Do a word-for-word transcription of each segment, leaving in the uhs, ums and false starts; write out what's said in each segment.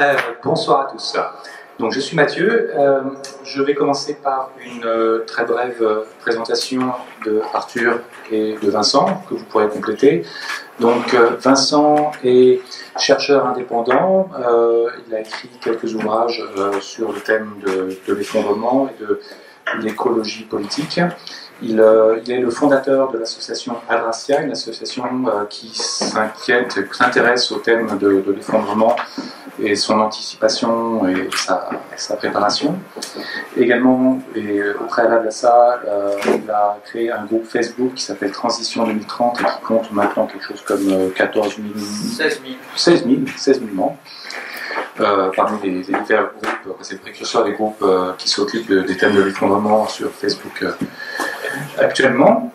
Euh, bonsoir à tous. Donc, je suis Mathieu. Euh, je vais commencer par une euh, très brève présentation de Arthur et de Vincent, que vous pourrez compléter. Donc, euh, Vincent est chercheur indépendant. Euh, il a écrit quelques ouvrages euh, sur le thème de, de l'effondrement et de l'écologie politique. Il, euh, il est le fondateur de l'association Adrastia, une association euh, qui s'inquiète, qui s'intéresse au thème de, de l'effondrement et son anticipation et sa, sa préparation. Également, et au préalable à ça, euh, il a créé un groupe Facebook qui s'appelle Transition deux mille trente et qui compte maintenant quelque chose comme quatorze mille... seize mille. seize mille membres. Euh, parmi les, les divers groupes, c'est le précurseur des groupes euh, qui s'occupent de, des thèmes de l'effondrement sur Facebook euh, actuellement.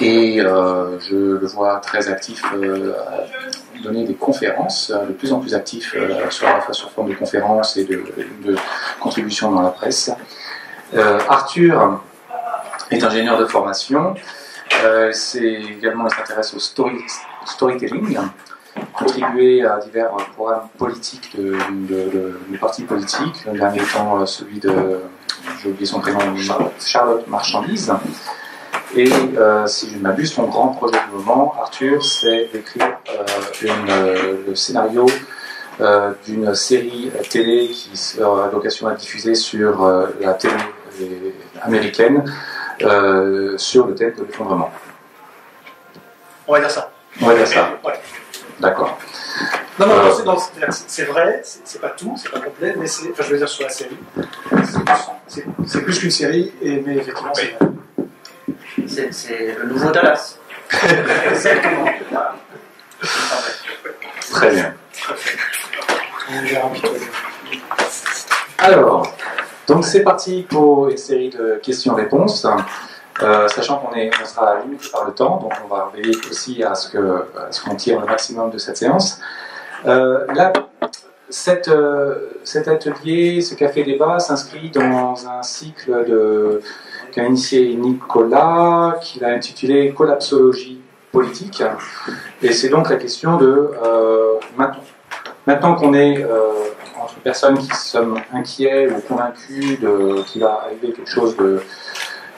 Et euh, je le vois très actif euh, à donner des conférences, de plus en plus actif euh, sur, sur forme de conférences et de, de contributions dans la presse. Euh, Arthur est ingénieur de formation. Euh, c'est également, il s'intéresse au story, storytelling, contribué à divers programmes politiques de, de, de, de partis politiques, le dernier étant celui de, j'ai oublié son prénom, Charlotte Marchandise. Et euh, si je ne m'abuse, son grand projet du moment, Arthur, c'est d'écrire euh, euh, le scénario euh, d'une série télé qui sera vocation à diffuser sur euh, la télé américaine euh, sur le thème de l'effondrement. On va dire ça. On va dire ça. Ouais. D'accord. Non, non, non, non c'est vrai, c'est pas tout, c'est pas complet, mais c'est, enfin, je veux dire sur la série, c'est plus qu'une série, et, mais effectivement, c'est c'est le nouveau Dallas. Exactement. Très bien. Alors, donc c'est parti pour une série de questions-réponses. Euh, sachant qu'on est, on sera limité par le temps, donc on va veiller aussi à ce que, à ce qu'on tire le maximum de cette séance. Euh, là, cette, euh, cet atelier, ce café-débat s'inscrit dans un cycle de, qu'a initié Nicolas, qu'il a intitulé « Collapsologie politique ». Et c'est donc la question de, euh, maintenant, maintenant qu'on est... Euh, entre personnes qui sommes inquiets ou convaincus qu'il va arriver quelque chose de...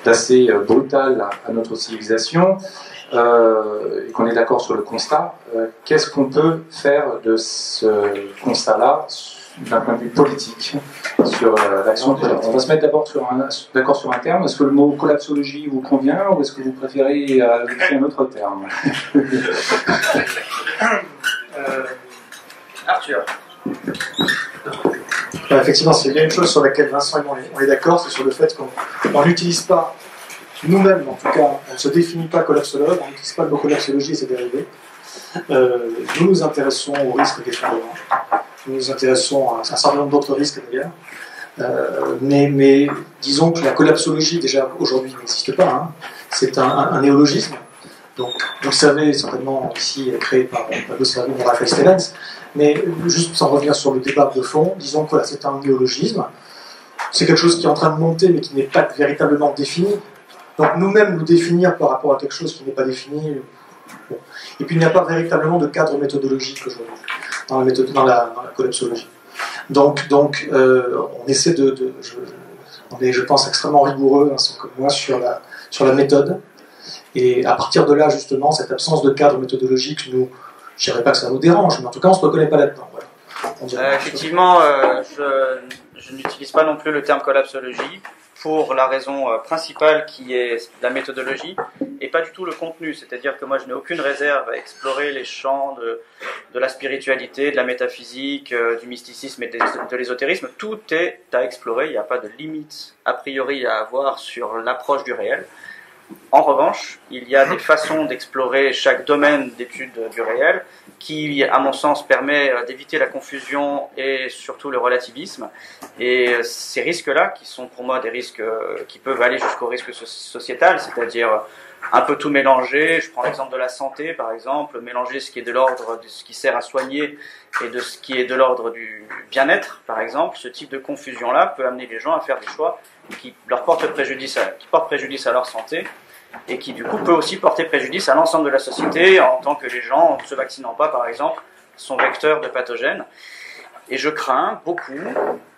assez brutal à notre civilisation, euh, et qu'on est d'accord sur le constat, euh, qu'est-ce qu'on peut faire de ce constat-là d'un point de vue politique sur euh, l'action de politique. On va se mettre d'abord d'accord sur un terme. Est-ce que le mot collapsologie vous convient ou est-ce que vous préférez euh, un autre terme? euh, Arthur. Alors effectivement, s'il y a une chose sur laquelle Vincent et moi on est d'accord, c'est sur le fait qu'on n'utilise pas, nous-mêmes en tout cas, on ne se définit pas collapsologue, on n'utilise pas le mot collapsologie et ses dérivés. Euh, nous nous intéressons aux risques d'effondrement, nous nous intéressons à un certain nombre d'autres risques d'ailleurs, euh, mais, mais disons que la collapsologie déjà aujourd'hui n'existe pas, hein. C'est un, un, un néologisme. Donc, vous le savez certainement, ici créé par Pablo Servigne et Raphaël Stevens, mais juste sans revenir sur le débat de fond, disons que voilà, c'est un néologisme, c'est quelque chose qui est en train de monter mais qui n'est pas véritablement défini. Donc nous-mêmes nous définir par rapport à quelque chose qui n'est pas défini, bon. Et puis il n'y a pas véritablement de cadre méthodologique aujourd'hui dans la, méthode, dans la, dans la collapsologie. Donc, donc euh, on essaie de... de je, on est, je pense, extrêmement rigoureux, hein, comme moi, sur la, sur la méthode. Et à partir de là, justement, cette absence de cadre méthodologique, nous, je ne dirais pas que ça nous dérange, mais en tout cas, on ne se reconnaît pas là-dedans. Voilà. Euh, effectivement, euh, je, je n'utilise pas non plus le terme collapsologie pour la raison euh, principale qui est la méthodologie et pas du tout le contenu. C'est-à-dire que moi, je n'ai aucune réserve à explorer les champs de, de la spiritualité, de la métaphysique, euh, du mysticisme et de, de l'ésotérisme. Tout est à explorer, il n'y a pas de limite a priori à avoir sur l'approche du réel. En revanche, il y a des façons d'explorer chaque domaine d'étude du réel qui, à mon sens, permet d'éviter la confusion et surtout le relativisme. Et ces risques-là, qui sont pour moi des risques qui peuvent aller jusqu'au risque sociétal, c'est-à-dire un peu tout mélanger. Je prends l'exemple de la santé, par exemple, mélanger ce qui est de l'ordre de ce qui sert à soigner et de ce qui est de l'ordre du bien-être, par exemple. Ce type de confusion-là peut amener les gens à faire des choix qui leur portent préjudice à, qui portent préjudice à leur santé et qui, du coup, peut aussi porter préjudice à l'ensemble de la société en tant que les gens, en ne se vaccinant pas, par exemple, sont vecteurs de pathogènes. Et je crains beaucoup,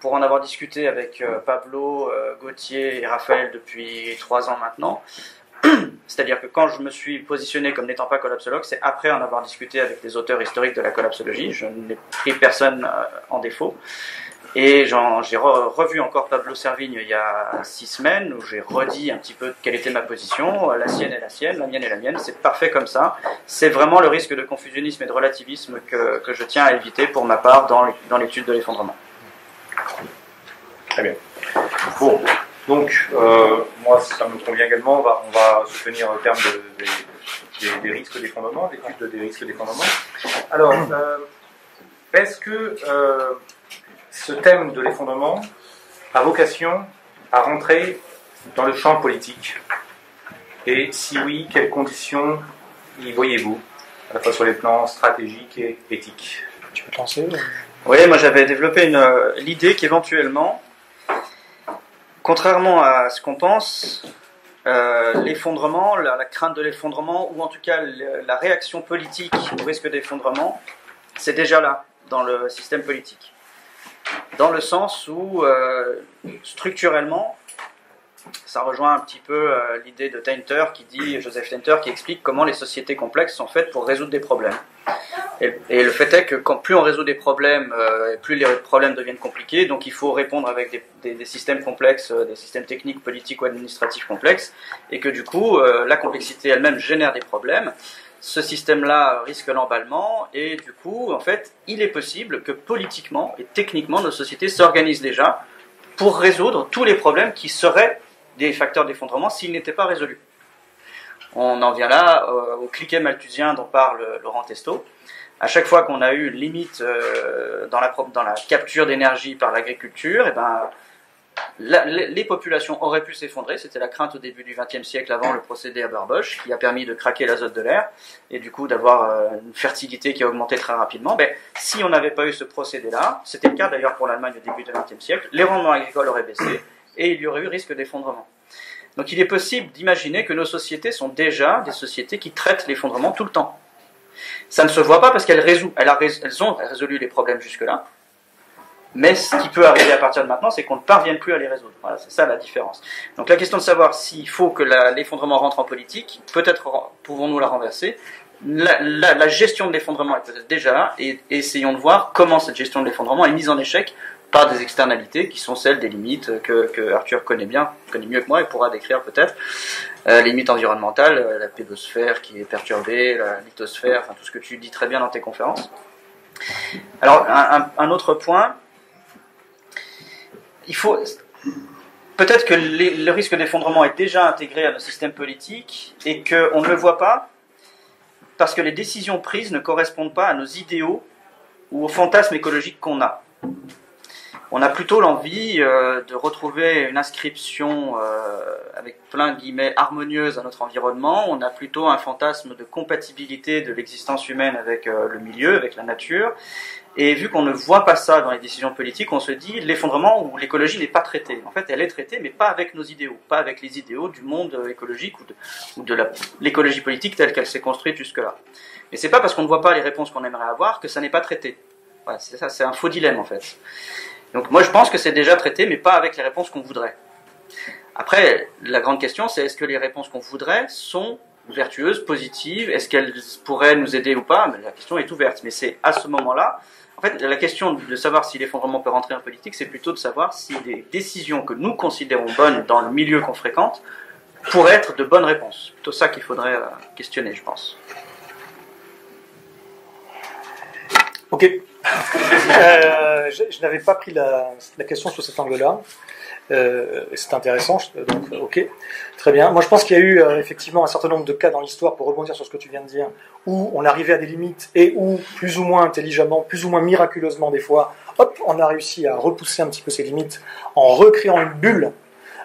pour en avoir discuté avec euh, Pablo, euh, Gauthier et Raphaël depuis trois ans maintenant, c'est-à-dire que quand je me suis positionné comme n'étant pas collapsologue, c'est après en avoir discuté avec des auteurs historiques de la collapsologie, je n'ai pris personne euh, en défaut. Et j'ai re, revu encore Pablo Servigne il y a six semaines, où j'ai redit un petit peu quelle était ma position, la sienne est la sienne, la mienne est la mienne, c'est parfait comme ça. C'est vraiment le risque de confusionnisme et de relativisme que, que je tiens à éviter pour ma part dans l'étude de l'effondrement. Très bien. Bon, donc, euh, moi, ça me convient également, on va, on va se tenir au terme de, de, de, des risques d'effondrement, l'étude des risques d'effondrement. Alors, euh, est-ce que... Euh, ce thème de l'effondrement a vocation à rentrer dans le champ politique? Et si oui, quelles conditions y voyez-vous, à la fois sur les plans stratégiques et éthiques? Tu peux te lancer? Oui, moi j'avais développé une, euh, l'idée qu'éventuellement, contrairement à ce qu'on pense, euh, l'effondrement, la, la crainte de l'effondrement, ou en tout cas le, la réaction politique au risque d'effondrement, c'est déjà là, dans le système politique. Dans le sens où, euh, structurellement, ça rejoint un petit peu euh, l'idée de Tainter, qui dit, Joseph Tainter, qui explique comment les sociétés complexes sont faites pour résoudre des problèmes. Et, et le fait est que quand plus on résout des problèmes, euh, plus les problèmes deviennent compliqués, donc il faut répondre avec des, des, des systèmes complexes, euh, des systèmes techniques, politiques ou administratifs complexes, et que du coup, euh, la complexité elle-même génère des problèmes. Ce système-là risque l'emballement, et du coup, en fait, il est possible que politiquement et techniquement, nos sociétés s'organisent déjà pour résoudre tous les problèmes qui seraient des facteurs d'effondrement s'ils n'étaient pas résolus. On en vient là euh, au cliquet malthusien dont parle Laurent Testot. À chaque fois qu'on a eu une limite euh, dans, la, dans la capture d'énergie par l'agriculture, et ben... La, les populations auraient pu s'effondrer, c'était la crainte au début du vingtième siècle avant le procédé Haber-Bosch qui a permis de craquer l'azote de l'air et du coup d'avoir euh, une fertilité qui a augmenté très rapidement. Mais si on n'avait pas eu ce procédé-là, c'était le cas d'ailleurs pour l'Allemagne au début du vingtième siècle, les rendements agricoles auraient baissé et il y aurait eu risque d'effondrement. Donc il est possible d'imaginer que nos sociétés sont déjà des sociétés qui traitent l'effondrement tout le temps. Ça ne se voit pas parce qu'elles résout, elles elles ont résolu les problèmes jusque-là. Mais ce qui peut arriver à partir de maintenant, c'est qu'on ne parvienne plus à les résoudre. Voilà, c'est ça la différence. Donc la question de savoir s'il faut que l'effondrement rentre en politique, peut-être pouvons-nous la renverser. La, la, la gestion de l'effondrement est peut-être déjà là, et, et essayons de voir comment cette gestion de l'effondrement est mise en échec par des externalités qui sont celles des limites que, que Arthur connaît bien, connaît mieux que moi et pourra décrire peut-être. Euh, les limites environnementales, la pédosphère qui est perturbée, la lithosphère, enfin, tout ce que tu dis très bien dans tes conférences. Alors un, un, un autre point. Il faut peut-être que les, le risque d'effondrement est déjà intégré à nos systèmes politiques et qu'on ne le voit pas parce que les décisions prises ne correspondent pas à nos idéaux ou aux fantasmes écologiques qu'on a. On a plutôt l'envie euh, de retrouver une inscription euh, avec plein de guillemets harmonieuse à notre environnement. On a plutôt un fantasme de compatibilité de l'existence humaine avec euh, le milieu, avec la nature. Et vu qu'on ne voit pas ça dans les décisions politiques, on se dit l'effondrement ou l'écologie n'est pas traitée. En fait, elle est traitée, mais pas avec nos idéaux, pas avec les idéaux du monde écologique ou de, ou de l'écologie politique telle qu'elle s'est construite jusque-là. Mais c'est pas parce qu'on ne voit pas les réponses qu'on aimerait avoir que ça n'est pas traité. Voilà, c'est ça, c'est un faux dilemme en fait. Donc moi je pense que c'est déjà traité, mais pas avec les réponses qu'on voudrait. Après, la grande question c'est est-ce que les réponses qu'on voudrait sont vertueuses, positives, est-ce qu'elles pourraient nous aider ou pas? Mais la question est ouverte, mais c'est à ce moment-là. En fait, la question de savoir si l'effondrement peut rentrer en politique, c'est plutôt de savoir si des décisions que nous considérons bonnes dans le milieu qu'on fréquente pourraient être de bonnes réponses. C'est plutôt ça qu'il faudrait questionner, je pense. Ok. euh, je je n'avais pas pris la, la question sous cet angle-là. Euh, c'est intéressant, donc ok, très bien. Moi je pense qu'il y a eu euh, effectivement un certain nombre de cas dans l'histoire, pour rebondir sur ce que tu viens de dire, où on arrivait à des limites et où plus ou moins intelligemment, plus ou moins miraculeusement des fois, hop, on a réussi à repousser un petit peu ces limites en recréant une bulle.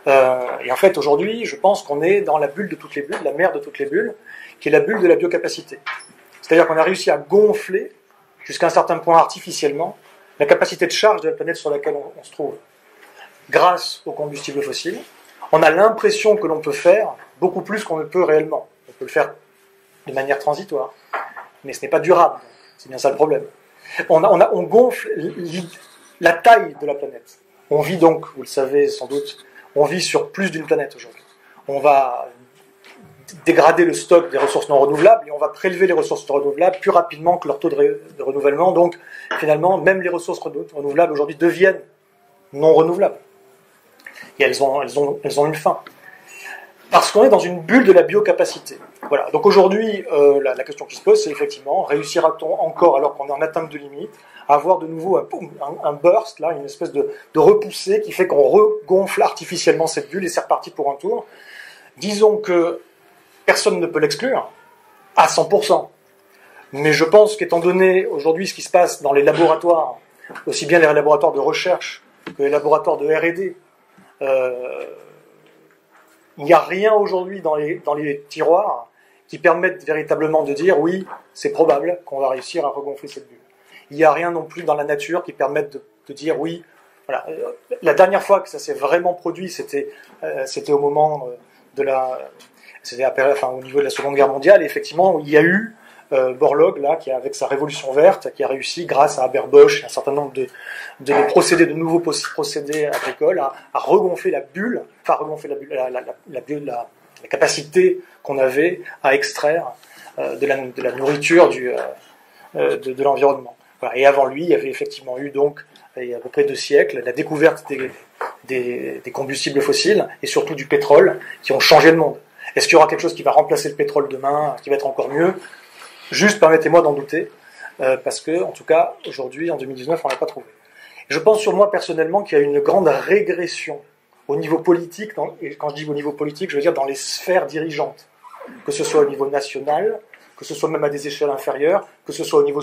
Euh, et en fait aujourd'hui, je pense qu'on est dans la bulle de toutes les bulles, la mère de toutes les bulles, qui est la bulle de la biocapacité. C'est-à-dire qu'on a réussi à gonfler jusqu'à un certain point artificiellement la capacité de charge de la planète sur laquelle on, on se trouve. Grâce aux combustibles fossiles, on a l'impression que l'on peut faire beaucoup plus qu'on ne peut réellement. On peut le faire de manière transitoire, mais ce n'est pas durable. C'est bien ça le problème. on, a, on, a, on gonfle la taille de la planète. On vit donc, vous le savez sans doute, on vit sur plus d'une planète aujourd'hui. On va dégrader le stock des ressources non renouvelables et on va prélever les ressources non renouvelables plus rapidement que leur taux de, ré, de renouvellement. Donc finalement, même les ressources renouvelables aujourd'hui deviennent non renouvelables. Et elles ont, elles ont, elles ont une fin. Parce qu'on est dans une bulle de la biocapacité. Voilà. Donc aujourd'hui, euh, la, la question qui se pose, c'est effectivement, réussira-t-on encore, alors qu'on est en atteinte de limite, à avoir de nouveau un, un, un burst, là, une espèce de, de repoussée qui fait qu'on regonfle artificiellement cette bulle et c'est reparti pour un tour. Disons que personne ne peut l'exclure à cent pour cent. Mais je pense qu'étant donné aujourd'hui ce qui se passe dans les laboratoires, aussi bien les laboratoires de recherche que les laboratoires de R et D, euh, il n'y a rien aujourd'hui dans les, dans les tiroirs qui permette véritablement de dire oui, c'est probable qu'on va réussir à regonfler cette bulle. Il n'y a rien non plus dans la nature qui permette de, de dire oui. Voilà. La dernière fois que ça s'est vraiment produit, c'était euh, c'était au moment de la, c'était après, enfin, au niveau de la Seconde Guerre mondiale. Et effectivement, il y a eu euh, Borlaug là, qui avec sa révolution verte, qui a réussi grâce à Haber-Bosch et un certain nombre de, de, de procédés, de nouveaux procédés agricoles, à, à regonfler la bulle, enfin à regonfler la, bulle, la, la, la, la, la capacité qu'on avait à extraire euh, de, la, de la nourriture du, euh, de, de l'environnement. Voilà. Et avant lui, il y avait effectivement eu donc, il y a à peu près deux siècles, la découverte des, des, des combustibles fossiles et surtout du pétrole qui ont changé le monde. Est-ce qu'il y aura quelque chose qui va remplacer le pétrole demain, qui va être encore mieux? Juste permettez-moi d'en douter, euh, parce que, en tout cas, aujourd'hui, en deux mille dix-neuf, on ne l'a pas trouvé. Je pense sur moi personnellement qu'il y a une grande régression au niveau politique, dans, et quand je dis au niveau politique, je veux dire dans les sphères dirigeantes, que ce soit au niveau national, que ce soit même à des échelles inférieures, que ce soit au niveau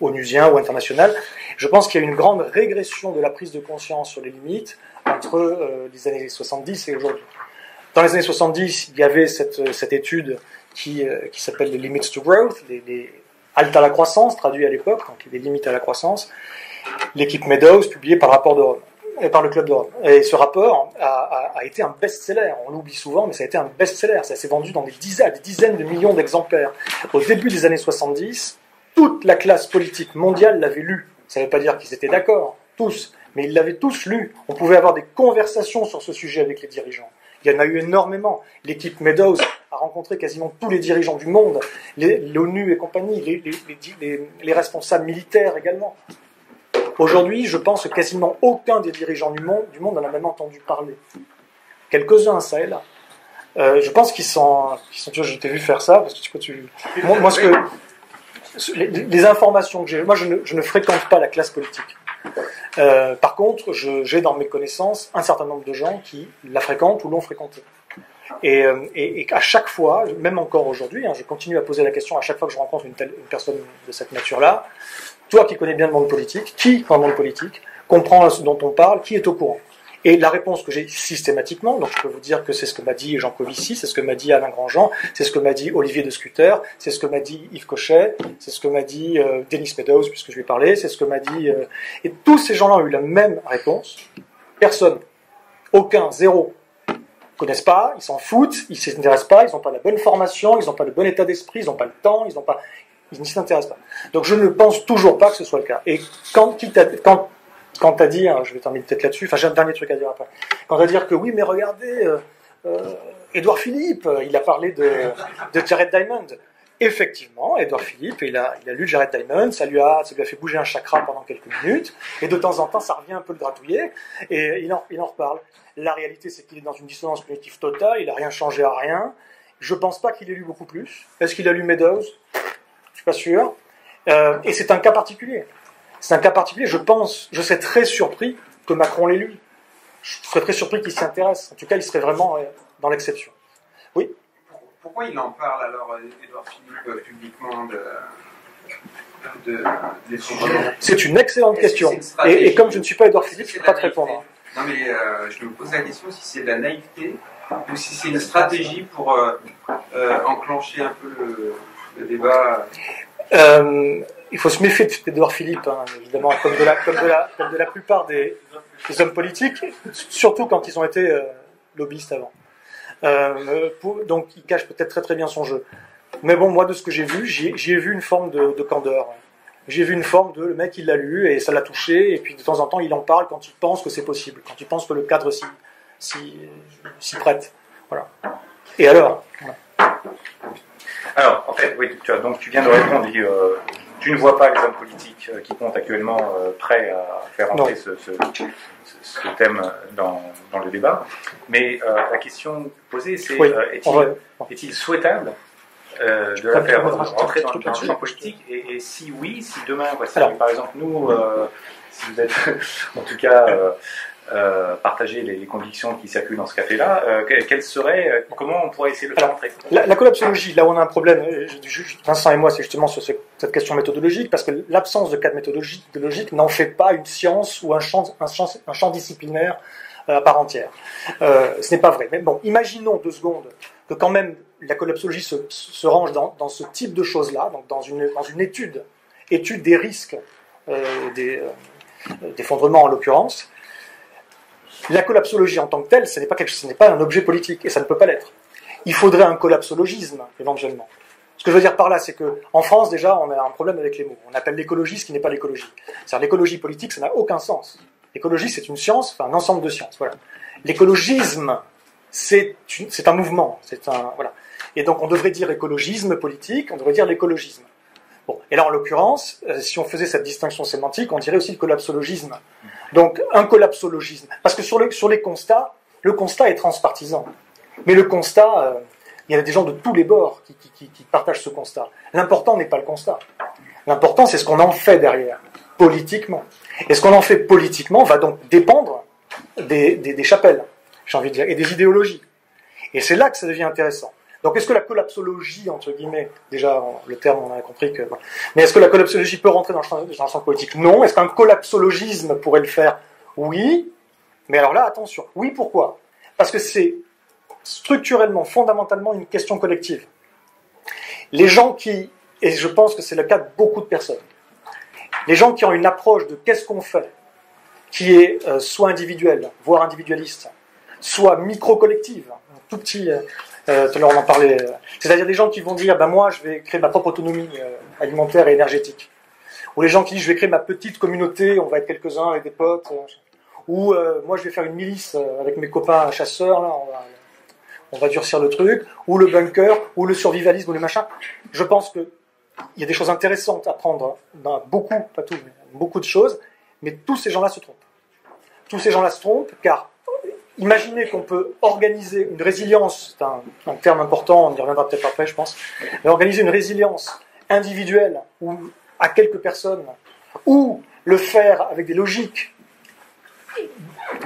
onusien ou international. Je pense qu'il y a une grande régression de la prise de conscience sur les limites entre euh, les années soixante-dix et aujourd'hui. Dans les années soixante-dix, il y avait cette, cette étude qui, euh, qui s'appelle les Limits to Growth, les, les haltes à la croissance, traduit à l'époque, donc les limites à la croissance, l'équipe Meadows, publiée par le, rapport de Rome, et par le Club de Rome. Et ce rapport a, a, a été un best-seller, on l'oublie souvent, mais ça a été un best-seller, ça s'est vendu dans des dizaines, des dizaines de millions d'exemplaires. Au début des années soixante-dix, toute la classe politique mondiale l'avait lu. Ça ne veut pas dire qu'ils étaient d'accord, tous, mais ils l'avaient tous lu. On pouvait avoir des conversations sur ce sujet avec les dirigeants. Il y en a eu énormément. L'équipe Meadows a rencontré quasiment tous les dirigeants du monde, l'ONU et compagnie, les, les, les, les responsables militaires également. Aujourd'hui, je pense que quasiment aucun des dirigeants du monde, du monde en a même entendu parler. Quelques-uns, ça et là. Euh, je pense qu'ils sont... Ils sont je t'ai vu faire ça, parce que tu... tu moi, moi, ce que... Les, les informations que j'ai... Moi, je ne, je ne fréquente pas la classe politique. Euh, par contre, je, j'ai dans mes connaissances un certain nombre de gens qui la fréquentent ou l'ont fréquentée. Et, et, et à chaque fois, même encore aujourd'hui, hein, je continue à poser la question à chaque fois que je rencontre une, telle, une personne de cette nature-là, toi qui connais bien le monde politique, qui, dans le monde politique, comprend ce dont on parle, qui est au courant? Et la réponse que j'ai systématiquement, donc je peux vous dire que c'est ce que m'a dit Jancovici, c'est ce que m'a dit Alain Grandjean, c'est ce que m'a dit Olivier De Schutter, c'est ce que m'a dit Yves Cochet, c'est ce que m'a dit euh, Denis Meadows, puisque je lui ai parlé, c'est ce que m'a dit... Euh, et tous ces gens-là ont eu la même réponse. Personne, aucun, zéro, ils connaissent pas, ils s'en foutent, ils s'intéressent pas, ils n'ont pas la bonne formation, ils n'ont pas le bon état d'esprit, ils n'ont pas le temps, ils n'ont pas... Ils ne s'intéressent pas. Donc je ne pense toujours pas que ce soit le cas. Et quand... Quitte à, quand Quant à dire, je vais terminer peut-être là-dessus, enfin j'ai un dernier truc à dire après, quant à dire que oui, mais regardez, euh, euh, Édouard Philippe, il a parlé de, de Jared Diamond. Effectivement, Édouard Philippe, il a, il a lu Jared Diamond, ça lui, a, ça lui a fait bouger un chakra pendant quelques minutes, et de temps en temps, ça revient un peu le gratouiller, et il en, il en reparle. La réalité, c'est qu'il est dans une dissonance cognitive totale, il n'a rien changé à rien. Je pense pas qu'il ait lu beaucoup plus. Est-ce qu'il a lu Meadows? Je suis pas sûr. Euh, et c'est un cas particulier. C'est un cas particulier, je pense, je serais très surpris que Macron l'ait lu. Je serais très surpris qu'il s'y intéresse. En tout cas, il serait vraiment dans l'exception. Oui. Pourquoi il en parle alors, Édouard Philippe, publiquement de, de, de C'est une excellente question. Que et, et comme je ne suis pas Édouard Philippe, je ne peux pas te répondre. Non mais euh, je me pose la question si c'est de la naïveté ou si c'est une stratégie pour euh, euh, enclencher un peu le, le débat. Euh, il faut se méfier d'Edouard Philippe, hein, évidemment, comme de la, comme de la, comme de la plupart des, des hommes politiques, surtout quand ils ont été euh, lobbyistes avant. Euh, pour, donc, il cache peut-être très très bien son jeu. Mais bon, moi, de ce que j'ai vu, j'y ai vu une forme de, de candeur. j'ai vu une forme de, le mec il l'a lu et ça l'a touché, et puis de temps en temps il en parle quand il pense que c'est possible, quand il pense que le cadre s'y, s'y, s'y prête. Voilà. Et alors voilà. Alors, en fait, oui, tu, as, donc, tu viens de répondre, euh, tu ne vois pas les hommes politiques euh, qui comptent actuellement euh, prêts à faire entrer ce, ce, ce, ce thème dans, dans le débat. Mais euh, la question posée, c'est oui. euh, est-il, va... est-il souhaitable euh, de la faire rentrer dans, dans le champ politique et, et si oui, si demain, quoi, si, alors, par exemple, nous, euh, si vous êtes en tout cas... Euh, Euh, partager les, les convictions qui circulent dans ce café-là, euh, quelles seraient, euh, comment on pourrait essayer de le faire entrer ? La, la collapsologie, là où on a un problème, Vincent et moi, c'est justement sur ce, cette question méthodologique, parce que l'absence de cadre méthodologique n'en fait pas une science ou un champ, un champ, un champ disciplinaire euh, à part entière. Euh, ce n'est pas vrai. Mais bon, imaginons deux secondes que quand même la collapsologie se, se range dans, dans ce type de choses-là, donc dans une, dans une étude, étude des risques euh, des, euh, d'effondrement en l'occurrence. La collapsologie en tant que telle, ce n'est pas quelque chose, ce n'est pas un objet politique, et ça ne peut pas l'être. Il faudrait un collapsologisme, éventuellement. Ce que je veux dire par là, c'est que, en France, déjà, on a un problème avec les mots. On appelle l'écologie ce qui n'est pas l'écologie. C'est-à-dire, l'écologie politique, ça n'a aucun sens. L'écologie, c'est une science, enfin, un ensemble de sciences, voilà. L'écologisme, c'est une, c'est un mouvement, c'est un, voilà. Et donc, on devrait dire écologisme politique, on devrait dire l'écologisme. Bon. Et là, en l'occurrence, si on faisait cette distinction sémantique, on dirait aussi le collapsologisme. Donc, un collapsologisme. Parce que sur, le, sur les constats, le constat est transpartisan. Mais le constat, euh, il y a des gens de tous les bords qui, qui, qui, qui partagent ce constat. L'important n'est pas le constat. L'important, c'est ce qu'on en fait derrière, politiquement. Et ce qu'on en fait politiquement va donc dépendre des, des, des chapelles, j'ai envie de dire, et des idéologies. Et c'est là que ça devient intéressant. Donc, est-ce que la collapsologie, entre guillemets, déjà, le terme, on a compris que... Mais est-ce que la collapsologie peut rentrer dans le champ, dans le champ politique ? Non. Est-ce qu'un collapsologisme pourrait le faire ? Oui. Mais alors là, attention. Oui, pourquoi ? Parce que c'est structurellement, fondamentalement, une question collective. Les gens qui... Et je pense que c'est le cas de beaucoup de personnes. Les gens qui ont une approche de qu'est-ce qu'on fait, qui est euh, soit individuelle, voire individualiste, soit micro-collective, un tout petit... Euh, Euh, tout à l'heure on en parlait, c'est-à-dire des gens qui vont dire ben moi je vais créer ma propre autonomie euh, alimentaire et énergétique, ou les gens qui disent je vais créer ma petite communauté, on va être quelques-uns avec des potes, euh, ou euh, moi je vais faire une milice euh, avec mes copains chasseurs, là, on, va, on va durcir le truc, ou le bunker, ou le survivalisme, ou le machin. Je pense que il y a des choses intéressantes à prendre dans beaucoup, pas tout, mais beaucoup de choses, mais tous ces gens-là se trompent. Tous ces gens-là se trompent, car imaginez qu'on peut organiser une résilience, c'est un, un terme important, on y reviendra peut-être après, je pense, mais organiser une résilience individuelle ou à quelques personnes, ou le faire avec des logiques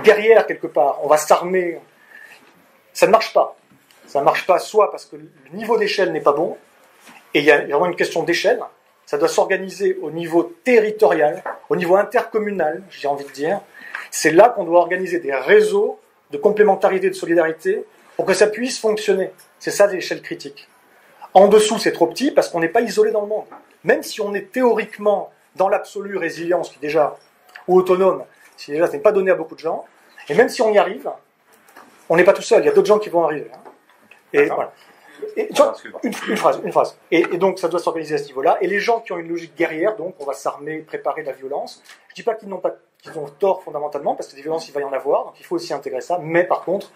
guerrières quelque part, on va s'armer, ça ne marche pas. Ça ne marche pas soit parce que le niveau d'échelle n'est pas bon, et il y a vraiment une question d'échelle, ça doit s'organiser au niveau territorial, au niveau intercommunal, j'ai envie de dire, c'est là qu'on doit organiser des réseaux de complémentarité, de solidarité, pour que ça puisse fonctionner. C'est ça l'échelle critique. En dessous, c'est trop petit parce qu'on n'est pas isolé dans le monde. Même si on est théoriquement dans l'absolue résilience, qui déjà, ou autonome, si déjà, ce n'est pas donné à beaucoup de gens, et même si on y arrive, on n'est pas tout seul, il y a d'autres gens qui vont arriver. Hein. Et voilà. Et, genre, une, une phrase, une phrase. Et, et donc, ça doit s'organiser à ce niveau-là. Et les gens qui ont une logique guerrière, donc, on va s'armer, préparer la violence. Je dis pas qu'ils n'ont pas, qu'ils ont tort fondamentalement, parce que des violences, il va y en avoir. Donc, il faut aussi intégrer ça. Mais par contre,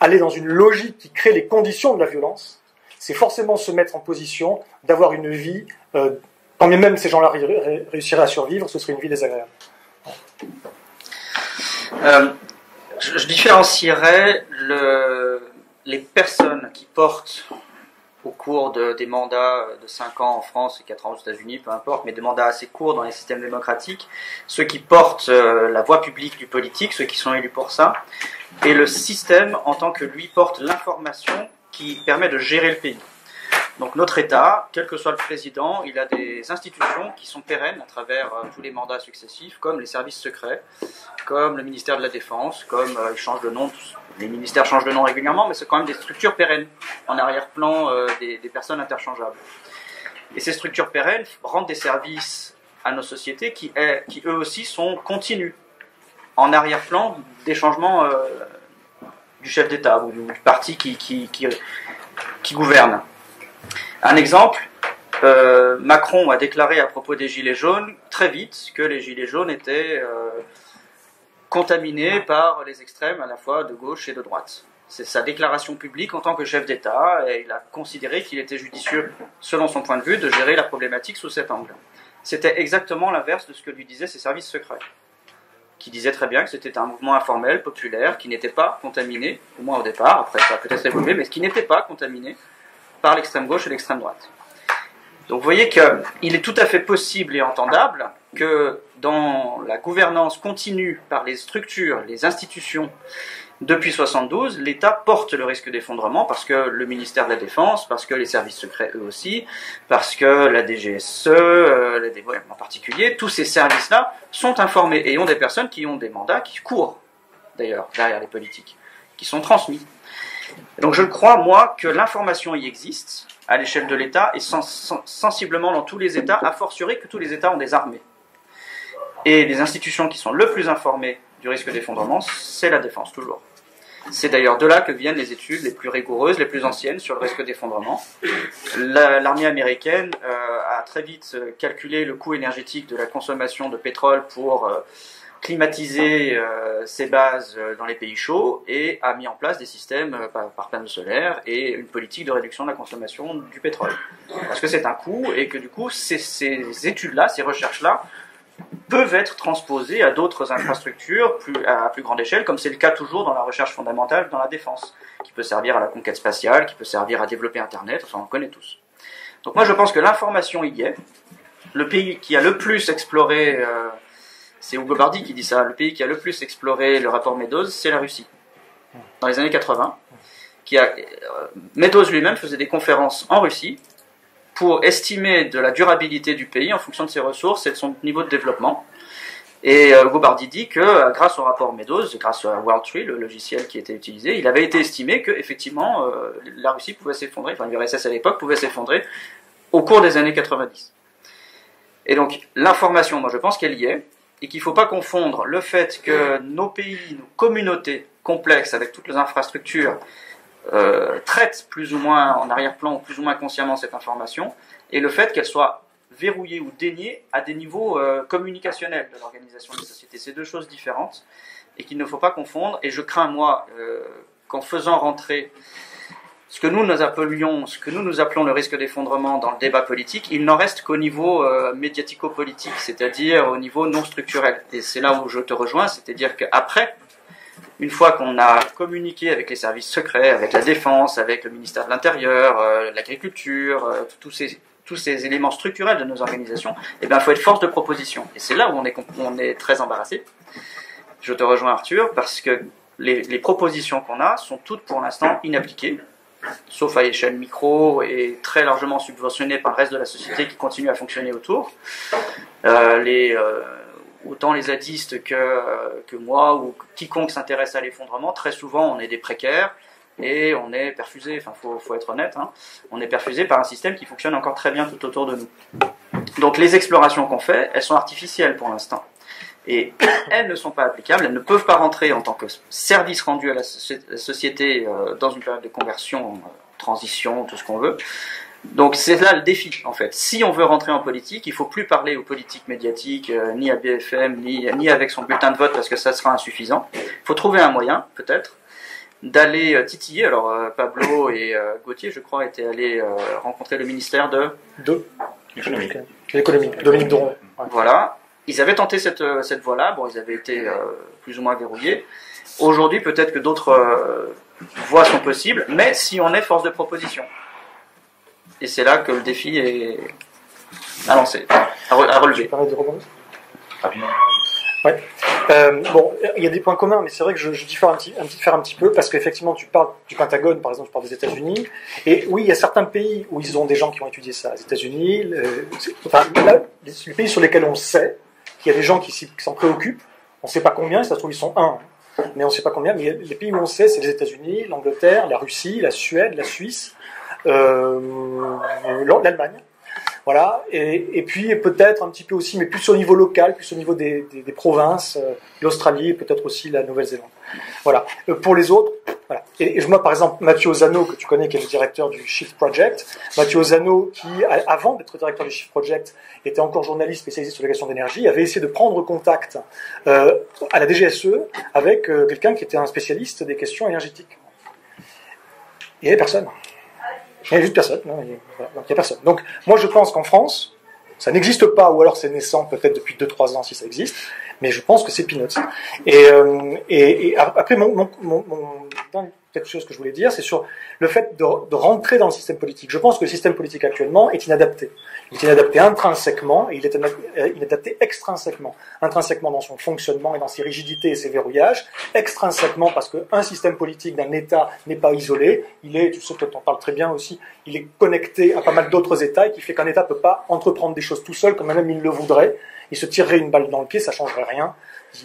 aller dans une logique qui crée les conditions de la violence, c'est forcément se mettre en position d'avoir une vie, euh, quand même ces gens-là ré- ré- réussiraient à survivre, ce serait une vie désagréable. Euh, je, je différencierais le... les personnes qui portent au cours de, des mandats de cinq ans en France et quatre ans aux États-Unis, peu importe, mais des mandats assez courts dans les systèmes démocratiques, ceux qui portent euh, la voix publique du politique, ceux qui sont élus pour ça, et le système en tant que lui porte l'information qui permet de gérer le pays. Donc notre État, quel que soit le président, il a des institutions qui sont pérennes à travers euh, tous les mandats successifs, comme les services secrets, comme le ministère de la Défense, comme euh, il change de nom... Les ministères changent de nom régulièrement, mais c'est quand même des structures pérennes, en arrière-plan euh, des, des personnes interchangeables. Et ces structures pérennes rendent des services à nos sociétés qui, est, qui eux aussi, sont continus, en arrière-plan des changements euh, du chef d'État ou du parti qui, qui, qui, qui gouverne. Un exemple, euh, Macron a déclaré à propos des Gilets jaunes, très vite, que les Gilets jaunes étaient euh, contaminés par les extrêmes à la fois de gauche et de droite. C'est sa déclaration publique en tant que chef d'État, et il a considéré qu'il était judicieux, selon son point de vue, de gérer la problématique sous cet angle. C'était exactement l'inverse de ce que lui disaient ses services secrets, qui disaient très bien que c'était un mouvement informel, populaire, qui n'était pas contaminé, au moins au départ, après ça a peut-être évolué, mais qui n'était pas contaminé par l'extrême gauche et l'extrême droite. Donc vous voyez qu'il est tout à fait possible et entendable que dans la gouvernance continue par les structures, les institutions, depuis mille neuf cent soixante-douze, l'État porte le risque d'effondrement parce que le ministère de la Défense, parce que les services secrets eux aussi, parce que la D G S E, euh, la D V M en particulier, tous ces services-là sont informés et ont des personnes qui ont des mandats qui courent, d'ailleurs, derrière les politiques, qui sont transmis. Donc je crois, moi, que l'information y existe à l'échelle de l'État et sens sensiblement dans tous les États, a fortiori que tous les États ont des armées. Et les institutions qui sont le plus informées du risque d'effondrement, c'est la défense, toujours. C'est d'ailleurs de là que viennent les études les plus rigoureuses, les plus anciennes sur le risque d'effondrement. L'armée américaine euh, a très vite calculé le coût énergétique de la consommation de pétrole pour euh, climatiser euh, ses bases euh, dans les pays chauds et a mis en place des systèmes euh, par, par panneaux solaires et une politique de réduction de la consommation du pétrole. Parce que c'est un coût et que du coup ces, ces études-là, ces recherches-là, peuvent être transposés à d'autres infrastructures plus, à plus grande échelle, comme c'est le cas toujours dans la recherche fondamentale, dans la défense, qui peut servir à la conquête spatiale, qui peut servir à développer Internet, enfin on le connaît tous. Donc moi je pense que l'information y est. Le pays qui a le plus exploré, euh, c'est Ugo Bardi qui dit ça, le pays qui a le plus exploré le rapport Meadows, c'est la Russie, dans les années quatre-vingts. Qui a, euh, Meadows lui-même faisait des conférences en Russie, pour estimer de la durabilité du pays en fonction de ses ressources et de son niveau de développement. Et euh, Ugo Bardi dit que grâce au rapport Meadows, grâce à World trois, le logiciel qui était utilisé, il avait été estimé que effectivement euh, la Russie pouvait s'effondrer, enfin l'U R S S à l'époque pouvait s'effondrer au cours des années quatre-vingt-dix. Et donc l'information, moi je pense qu'elle y est, et qu'il ne faut pas confondre le fait que nos pays, nos communautés complexes avec toutes les infrastructures, Euh, traite plus ou moins en arrière-plan ou plus ou moins consciemment cette information et le fait qu'elle soit verrouillée ou déniée à des niveaux euh, communicationnels de l'organisation des sociétés. C'est deux choses différentes et qu'il ne faut pas confondre. Et je crains, moi, euh, qu'en faisant rentrer ce que nous nous appelions, ce que nous nous appelons le risque d'effondrement dans le débat politique, il n'en reste qu'au niveau euh, médiatico-politique, c'est-à-dire au niveau non structurel. Et c'est là où je te rejoins, c'est-à-dire qu'après, une fois qu'on a communiqué avec les services secrets, avec la défense, avec le ministère de l'Intérieur, euh, l'agriculture, euh, tous, ces, tous ces éléments structurels de nos organisations, eh bien, il faut être force de proposition. Et c'est là où on est, on est très embarrassé. Je te rejoins, Arthur, parce que les, les propositions qu'on a sont toutes pour l'instant inappliquées, sauf à échelle micro et très largement subventionnées par le reste de la société qui continue à fonctionner autour. Euh, les... Euh, Autant les zadistes que, que moi ou quiconque s'intéresse à l'effondrement, très souvent on est des précaires et on est perfusé, enfin faut, faut être honnête, hein, on est perfusé par un système qui fonctionne encore très bien tout autour de nous. Donc les explorations qu'on fait, elles sont artificielles pour l'instant. Et elles ne sont pas applicables, elles ne peuvent pas rentrer en tant que service rendu à la société euh, dans une période de conversion, euh, transition, tout ce qu'on veut. Donc c'est là le défi en fait. Si on veut rentrer en politique, il ne faut plus parler aux politiques médiatiques, euh, ni à B F M, ni, ni avec son bulletin de vote parce que ça sera insuffisant. Il faut trouver un moyen, peut-être, d'aller euh, titiller. Alors euh, Pablo et euh, Gauthier, je crois, étaient allés euh, rencontrer le ministère de... De l'économie. L'économie, Dominique Bourg. Voilà. Ils avaient tenté cette, cette voie-là, bon, ils avaient été euh, plus ou moins verrouillés. Aujourd'hui, peut-être que d'autres euh, voies sont possibles, mais si on est force de proposition. Et c'est là que le défi est à lancer, à, re à relever. Rapidement. Ouais. Euh, bon, il y a des points communs, mais c'est vrai que je, je diffère un petit, un petit, faire un petit peu, parce qu'effectivement, tu parles du Pentagone, par exemple, tu parles des États-Unis, et oui, il y a certains pays où ils ont des gens qui ont étudié ça, les États-Unis, le, enfin, là, les, les pays sur lesquels on sait qu'il y a des gens qui s'en préoccupent, on ne sait pas combien, ça se trouve, ils sont un, mais on ne sait pas combien, mais les pays où on sait, c'est les États-Unis, l'Angleterre, la Russie, la Suède, la Suisse. Euh, l'Allemagne, voilà, et, et puis peut-être un petit peu aussi, mais plus au niveau local, plus au niveau des, des, des provinces, euh, l'Australie et peut-être aussi la Nouvelle-Zélande. Voilà. Euh, pour les autres, voilà. Et je vois par exemple Mathieu Auzanneau, que tu connais, qui est le directeur du Shift Project. Mathieu Auzanneau, qui, avant d'être directeur du Shift Project, était encore journaliste spécialisé sur les questions d'énergie, avait essayé de prendre contact euh, à la D G S E avec euh, quelqu'un qui était un spécialiste des questions énergétiques. Il n'y avait personne. Il n'y avait juste personne. Non, il n'y a personne. Donc, moi, je pense qu'en France, ça n'existe pas, ou alors c'est naissant peut-être depuis deux trois ans si ça existe, mais je pense que c'est peanuts. Et, euh, et, et après, mon... mon, mon, mon quelque chose que je voulais dire, c'est sur le fait de, de rentrer dans le système politique. Je pense que le système politique actuellement est inadapté. Il est inadapté intrinsèquement et il est inadapté extrinsèquement. Intrinsèquement dans son fonctionnement et dans ses rigidités et ses verrouillages. Extrinsèquement parce qu'un système politique d'un État n'est pas isolé. Il est, tu sais, tu en parles très bien aussi, il est connecté à pas mal d'autres États et qui fait qu'un État ne peut pas entreprendre des choses tout seul comme même il le voudrait. Il se tirerait une balle dans le pied, ça ne changerait rien.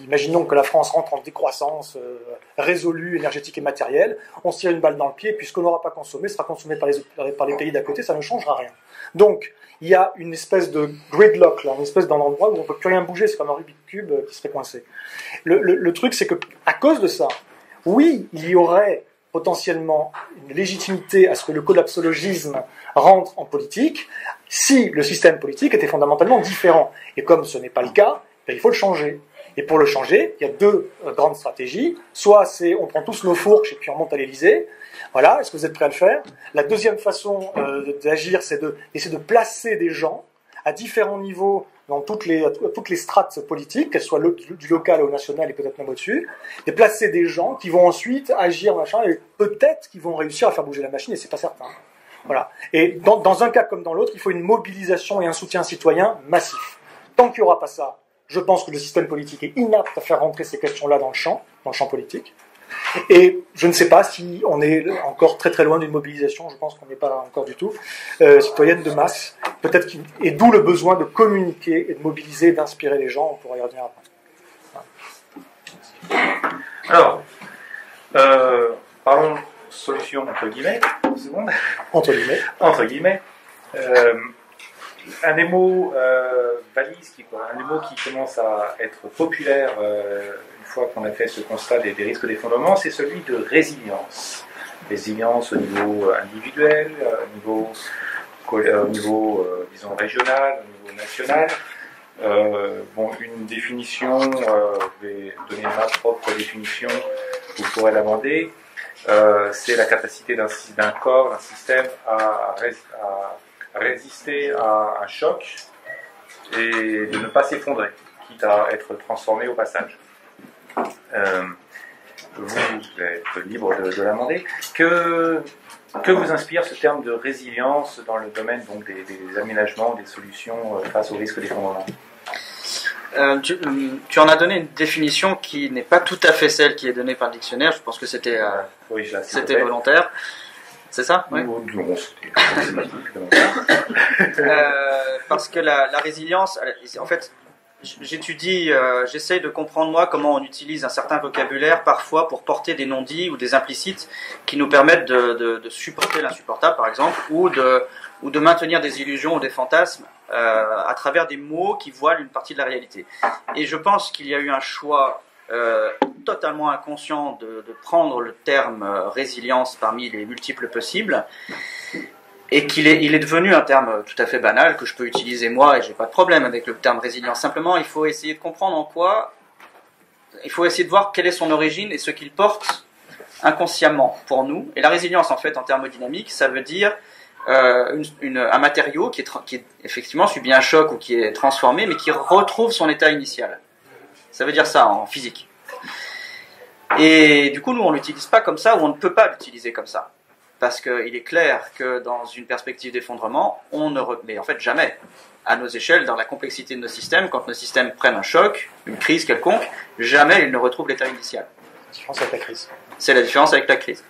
Imaginons que la France rentre en décroissance euh, résolue, énergétique et matérielle. On se tire une balle dans le pied, puisqu'on n'aura pas consommé, sera consommé par les, par les pays d'à côté, ça ne changera rien. Donc, il y a une espèce de gridlock, là, une espèce d'un endroit où on ne peut plus rien bouger, c'est comme un Rubik's Cube qui serait coincé. Le, le, le truc, c'est que à cause de ça, oui, il y aurait potentiellement une légitimité à ce que le collapsologisme rentre en politique, si le système politique était fondamentalement différent. Et comme ce n'est pas le cas, ben, il faut le changer. Et pour le changer, il y a deux grandes stratégies. Soit c'est on prend tous nos fourches et puis on monte à l'Élysée. Voilà, est-ce que vous êtes prêts à le faire? La deuxième façon euh, d'agir, c'est de, d'essayer de placer des gens à différents niveaux dans toutes les, toutes les strates politiques, qu'elles soient lo- du local au national et peut-être même au-dessus, de placer des gens qui vont ensuite agir, machin, et peut-être qu'ils vont réussir à faire bouger la machine, et c'est pas certain. Voilà. Et dans, dans un cas comme dans l'autre, il faut une mobilisation et un soutien citoyen massif. Tant qu'il n'y aura pas ça, je pense que le système politique est inapte à faire rentrer ces questions-là dans le champ, dans le champ politique. Et je ne sais pas si on est encore très très loin d'une mobilisation, je pense qu'on n'est pas là encore du tout, euh, citoyenne de masse, peut-être, qu'il... et d'où le besoin de communiquer et de mobiliser, d'inspirer les gens, on pourra y revenir après. Voilà. Alors, euh, parlons de solution entre guillemets, une seconde. Entre guillemets. Entre guillemets. Euh, Un des mots euh, valise, qui, un des mots qui commence à être populaire euh, une fois qu'on a fait ce constat des, des risques d'effondrement, c'est celui de résilience. Résilience au niveau individuel, euh, au niveau, euh, au niveau euh, disons régional, au niveau national. Euh, bon, une définition, euh, je vais donner ma propre définition, vous pourrez l'amender. Euh, c'est la capacité d'un, d'un corps, d'un système à, à résister à un choc et de ne pas s'effondrer, quitte à être transformé au passage. Euh, vous, vous êtes libre de, de l'amender. Que, que vous inspire ce terme de résilience dans le domaine donc, des, des aménagements, des solutions face au risque d'effondrement ? Euh, tu, tu en as donné une définition qui n'est pas tout à fait celle qui est donnée par le dictionnaire. Je pense que c'était, euh, oui, là, c'était volontaire. C'est ça, oui. Non, non, c'était magique. euh, parce que la, la résilience, en fait, j'étudie, euh, j'essaye de comprendre moi comment on utilise un certain vocabulaire parfois pour porter des non-dits ou des implicites qui nous permettent de, de, de supporter l'insupportable, par exemple, ou de, ou de maintenir des illusions ou des fantasmes euh, à travers des mots qui voilent une partie de la réalité. Et je pense qu'il y a eu un choix Euh, totalement inconscient de, de prendre le terme euh, résilience parmi les multiples possibles et qu'il est, il est devenu un terme tout à fait banal que je peux utiliser moi et j'ai pas de problème avec le terme résilience. Simplement, il faut essayer de comprendre en quoi, il faut essayer de voir quelle est son origine et ce qu'il porte inconsciemment pour nous. Et la résilience, en fait, en thermodynamique, ça veut dire euh, une, une, un matériau qui, est, qui est, effectivement subit un choc ou qui est transformé mais qui retrouve son état initial. Ça veut dire ça en physique. Et du coup, nous, on ne l'utilise pas comme ça ou on ne peut pas l'utiliser comme ça. Parce qu'il est clair que dans une perspective d'effondrement, on ne remet en fait jamais à nos échelles, dans la complexité de nos systèmes, quand nos systèmes prennent un choc, une crise quelconque, jamais ils ne retrouvent l'état initial. C'est la différence avec la crise. C'est la différence avec la crise.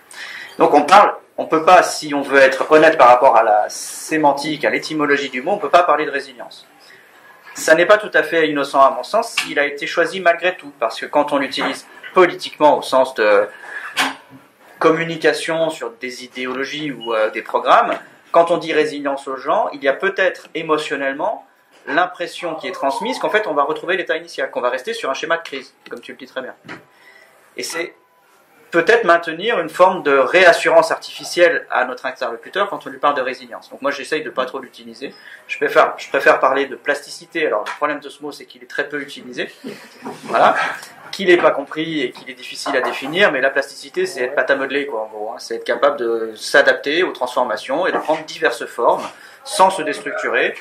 Donc on parle, on ne peut pas, si on veut être honnête par rapport à la sémantique, à l'étymologie du mot, on ne peut pas parler de résilience. Ça n'est pas tout à fait innocent à mon sens, il a été choisi malgré tout, parce que quand on l'utilise politiquement au sens de communication sur des idéologies ou euh, des programmes, quand on dit résilience aux gens, il y a peut-être émotionnellement l'impression qui est transmise qu'en fait on va retrouver l'état initial, qu'on va rester sur un schéma de crise, comme tu le dis très bien. Et c'est peut-être maintenir une forme de réassurance artificielle à notre interlocuteur quand on lui parle de résilience. Donc moi j'essaye de pas trop l'utiliser, je préfère, je préfère parler de plasticité. Alors le problème de ce mot, c'est qu'il est très peu utilisé, voilà, qu'il n'est pas compris et qu'il est difficile à définir, mais la plasticité, c'est être pâte à modeler, quoi, en gros, hein. C'est être capable de s'adapter aux transformations et de prendre diverses formes sans se déstructurer.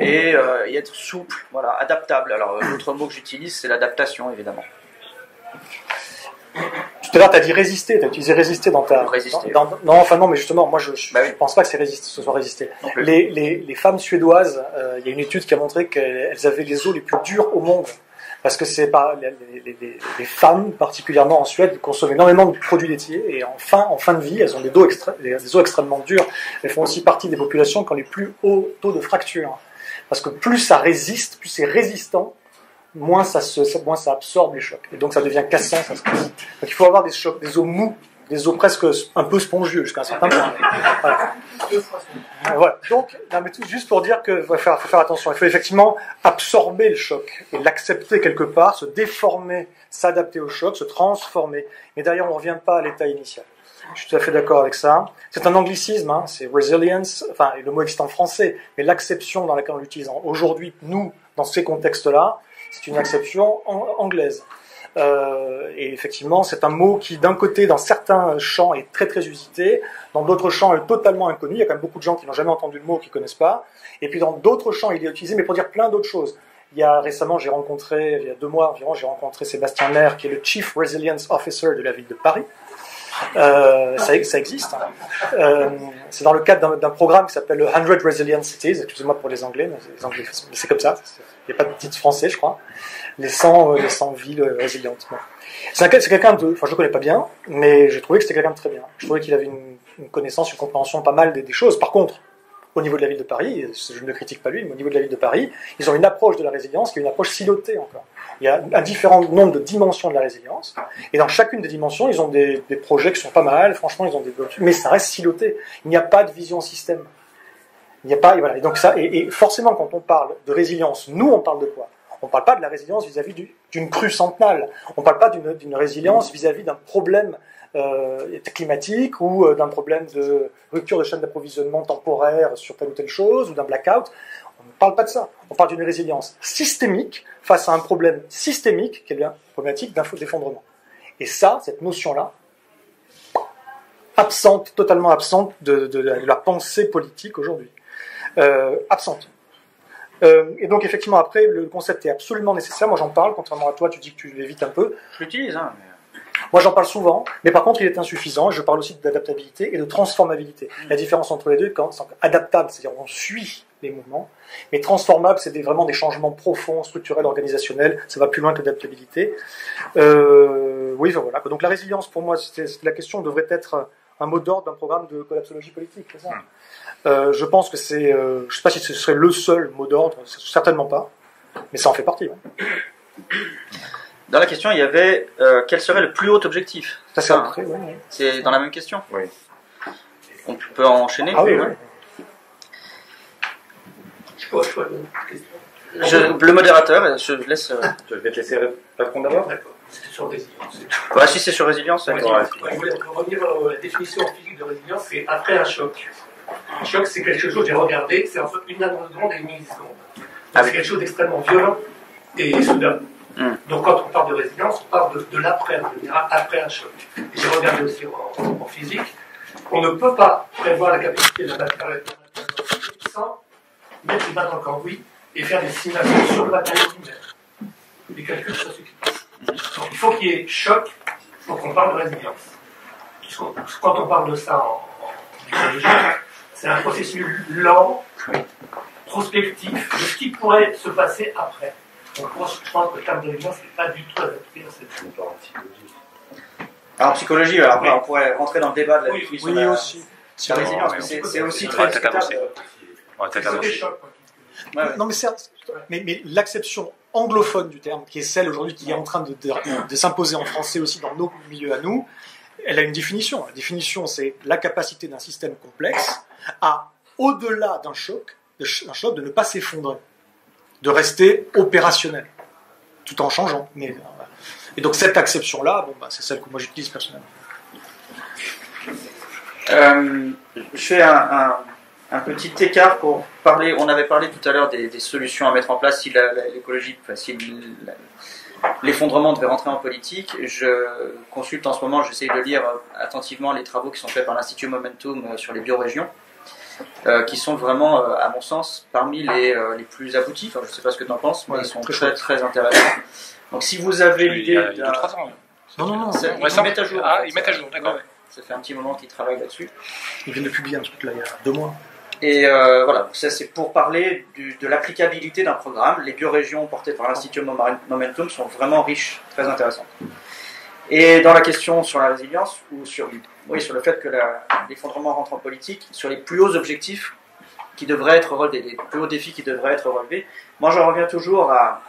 Et, euh, et être souple, voilà, adaptable. Alors l'autre mot que j'utilise, c'est l'adaptation, évidemment. Tout à l'heure, tu as dit résister, tu as utilisé résister dans ta... Résister. Dans, dans, non, enfin non, mais justement, moi je ne bah oui. pense pas que c'est résister, ce soit résister. Les, les, les femmes suédoises, il euh, y a une étude qui a montré qu'elles avaient les os les plus durs au monde. Parce que c'est pas les, les, les, les femmes, particulièrement en Suède, consomment énormément de produits laitiers et en fin, en fin de vie, elles ont des dos extré, des os extrêmement durs. Elles font aussi partie des populations qui ont les plus hauts taux de fracture. Parce que plus ça résiste, plus c'est résistant, moins ça, se, moins ça absorbe les chocs. Et donc ça devient cassant, ça se casse. Donc il faut avoir des chocs, des os mous, des os presque un peu spongieux jusqu'à un certain point. Voilà. Voilà. Donc, non, mais tout juste pour dire qu'il faut faire, faut faire attention. Il faut effectivement absorber le choc et l'accepter quelque part, se déformer, s'adapter au choc, se transformer. Mais derrière, on ne revient pas à l'état initial. Je suis tout à fait d'accord avec ça. C'est un anglicisme, hein, c'est resilience, enfin, le mot existe en français, mais l'acception dans laquelle on l'utilise aujourd'hui, nous, dans ces contextes-là, c'est une acception anglaise. Euh, et effectivement, c'est un mot qui, d'un côté, dans certains champs, est très très usité, dans d'autres champs, est totalement inconnu. Il y a quand même beaucoup de gens qui n'ont jamais entendu le mot, qui ne connaissent pas. Et puis dans d'autres champs, il est utilisé, mais pour dire plein d'autres choses. Il y a récemment, j'ai rencontré, il y a deux mois environ, j'ai rencontré Sébastien Lher, qui est le Chief Resilience Officer de la ville de Paris. Euh, ça, ça existe. Hein. Euh, c'est dans le cadre d'un programme qui s'appelle le cent Resilient Cities. Excusez-moi pour les Anglais, mais les Anglais, c'est comme ça. Il n'y a pas de titre français, je crois. Les cent, euh, les cent villes résilientes. Bon. C'est quelqu'un de... Enfin, je le connais pas bien, mais j'ai trouvé que c'était quelqu'un de très bien. Je trouvais qu'il avait une, une connaissance, une compréhension pas mal des, des choses. Par contre, au niveau de la ville de Paris, je ne critique pas lui, mais au niveau de la ville de Paris, ils ont une approche de la résilience qui est une approche silotée encore. Il y a un différent nombre de dimensions de la résilience, et dans chacune des dimensions, ils ont des, des projets qui sont pas mal, franchement, ils ont des... Mais ça reste siloté. Il n'y a pas de vision système. Il n'y a pas... Et, voilà. Et, donc ça, et, et forcément, quand on parle de résilience, nous, on parle de quoi ? On ne parle pas de la résilience vis-à-vis du, d'une crue centenale. On ne parle pas d'une, d'une résilience vis-à-vis d'un problème euh, climatique ou euh, d'un problème de rupture de chaîne d'approvisionnement temporaire sur telle ou telle chose ou d'un blackout. On ne parle pas de ça. On parle d'une résilience systémique face à un problème systémique qui est bien problématique d'effondrement. Et ça, cette notion-là, absente, totalement absente de, de, la, de la pensée politique aujourd'hui. Euh, absente. Euh, et donc effectivement après le concept est absolument nécessaire, moi j'en parle, contrairement à toi tu dis que tu l'évites un peu. Je l'utilise hein. Mais... Moi j'en parle souvent, mais par contre il est insuffisant, je parle aussi d'adaptabilité et de transformabilité. Mmh. La différence entre les deux, quand c'est adaptable, c'est-à-dire on suit les mouvements, mais transformable c'est des, vraiment des changements profonds, structurels, organisationnels, ça va plus loin que l'adaptabilité. Euh, oui voilà, donc la résilience pour moi c'était, c'était la question devrait être... un mot d'ordre d'un programme de collapsologie politique, c'est ça. Euh, je pense que c'est... Euh, je ne sais pas si ce serait le seul mot d'ordre, certainement pas, mais ça en fait partie. Hein. Dans la question, il y avait euh, quel serait le plus haut objectif ? Ça, c'est, enfin, après, ouais, ouais. C'est dans la même question. Oui. On peut enchaîner. Ah oui, oui. Ouais. Je peux répondre à une question. Je, le modérateur, je laisse... Euh... Je vais te laisser répondre d'abord. D'accord. C'était sur résilience, c'est tout. Bah, si c'est sur résilience, ouais, c'est... Je voulais revenir à la définition en physique de résilience, c'est après un choc. Un choc, c'est quelque chose, j'ai regardé, c'est entre une nanoseconde et une milliseconde. Ah, c'est oui. Quelque chose d'extrêmement violent et soudain. Mm. Donc quand on parle de résilience, on parle de, de l'après, on après un choc. Et j'ai regardé aussi en, en, en physique, on ne peut pas prévoir la capacité de la matière sans mettre les mains dans le cambouis et faire des simulations sur le matériau lui-même. Les calculs sont suffisants. Donc il faut qu'il y ait choc pour qu'on parle de résilience. Quand on parle de ça en écologie, c'est un processus lent, prospectif, de ce qui pourrait se passer après. Donc moi, je pense que le terme de résilience n'est pas du tout adapté à cette psychologie. Alors psychologie, alors oui. On pourrait rentrer dans le débat de la définition de la résilience, mais c'est, c'est aussi très discutable. On va peut-être avancer. Ouais, ouais. Non mais certes, mais, mais l'acception anglophone du terme, qui est celle aujourd'hui qui est en train de, de, de s'imposer en français aussi dans nos milieux à nous, elle a une définition. La définition, c'est la capacité d'un système complexe à, au-delà d'un choc, de, un choc, de ne pas s'effondrer, de rester opérationnel, tout en changeant. Mais Et donc cette acception-là, bon, bah, c'est celle que moi j'utilise personnellement. Euh, je fais un, un, un petit écart pour parler. On avait parlé tout à l'heure des, des solutions à mettre en place si la, la, l'écologie, enfin, si la, l'effondrement devait rentrer en politique. Je consulte en ce moment, j'essaie de lire attentivement les travaux qui sont faits par l'Institut Momentum sur les biorégions, euh, qui sont vraiment, euh, à mon sens, parmi les, euh, les plus aboutis. Enfin, je ne sais pas ce que tu en penses, mais ouais, ils sont très, très, très intéressants. Donc si vous avez l'idée... Il y a deux trois ans. Non, non, non. C'est, ils, ils mettent à jour. Ah, en fait, ils mettent à jour, d'accord. Ouais. Ça fait un petit moment qu'ils travaillent là-dessus. Ils viennent de publier un truc là il y a deux mois. Et euh, voilà, ça c'est pour parler du, de l'applicabilité d'un programme. Les biorégions portées par l'Institut Momentum sont vraiment riches, très intéressantes. Et dans la question sur la résilience, ou sur, oui, sur le fait que la, l'effondrement rentre en politique, sur les plus hauts objectifs qui devraient être relevés, les plus hauts défis qui devraient être relevés, moi je reviens toujours à...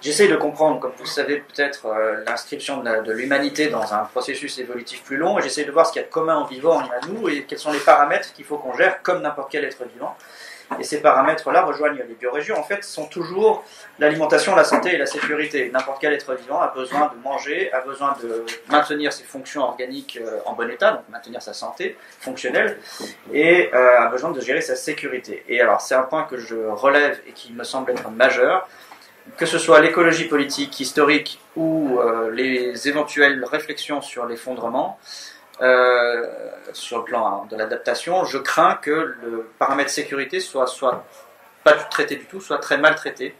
J'essaie de comprendre, comme vous le savez peut-être, euh, l'inscription de, de l'humanité dans un processus évolutif plus long, et j'essaie de voir ce qu'il y a de commun en vivant, en nous, et quels sont les paramètres qu'il faut qu'on gère, comme n'importe quel être vivant. Et ces paramètres-là rejoignent les biorégions. En fait, sont toujours l'alimentation, la santé et la sécurité. N'importe quel être vivant a besoin de manger, a besoin de maintenir ses fonctions organiques euh, en bon état, donc maintenir sa santé fonctionnelle, et euh, a besoin de gérer sa sécurité. Et alors, c'est un point que je relève et qui me semble être majeur. Que ce soit l'écologie politique, historique, ou euh, les éventuelles réflexions sur l'effondrement, euh, sur le plan de l'adaptation, je crains que le paramètre sécurité soit, soit pas traité du tout, soit très mal traité,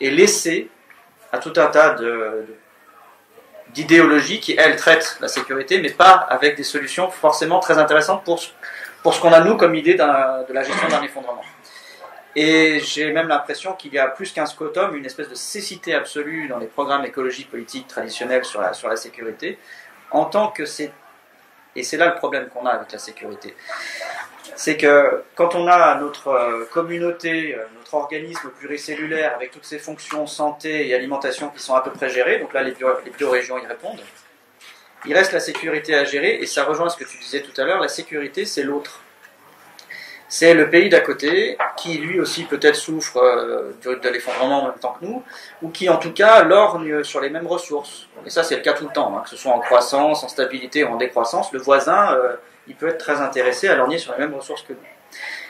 et laissé à tout un tas de, de, d'idéologies qui, elles, traitent la sécurité, mais pas avec des solutions forcément très intéressantes pour, pour ce qu'on a, nous, comme idée d'un, de la gestion d'un effondrement. Et j'ai même l'impression qu'il y a plus qu'un scotum, une espèce de cécité absolue dans les programmes d'écologie politique traditionnels sur la, sur la sécurité, en tant que c'est... Et c'est là le problème qu'on a avec la sécurité. C'est que quand on a notre communauté, notre organisme pluricellulaire, avec toutes ses fonctions santé et alimentation qui sont à peu près gérées, donc là les, bio, les biorégions y répondent, il reste la sécurité à gérer, et ça rejoint ce que tu disais tout à l'heure, la sécurité c'est l'autre. C'est le pays d'à côté qui, lui aussi, peut-être souffre euh, de, de l'effondrement en même temps que nous, ou qui, en tout cas, lorgne sur les mêmes ressources. Et ça, c'est le cas tout le temps, hein, que ce soit en croissance, en stabilité ou en décroissance. Le voisin, euh, il peut être très intéressé à lorgner sur les mêmes ressources que nous.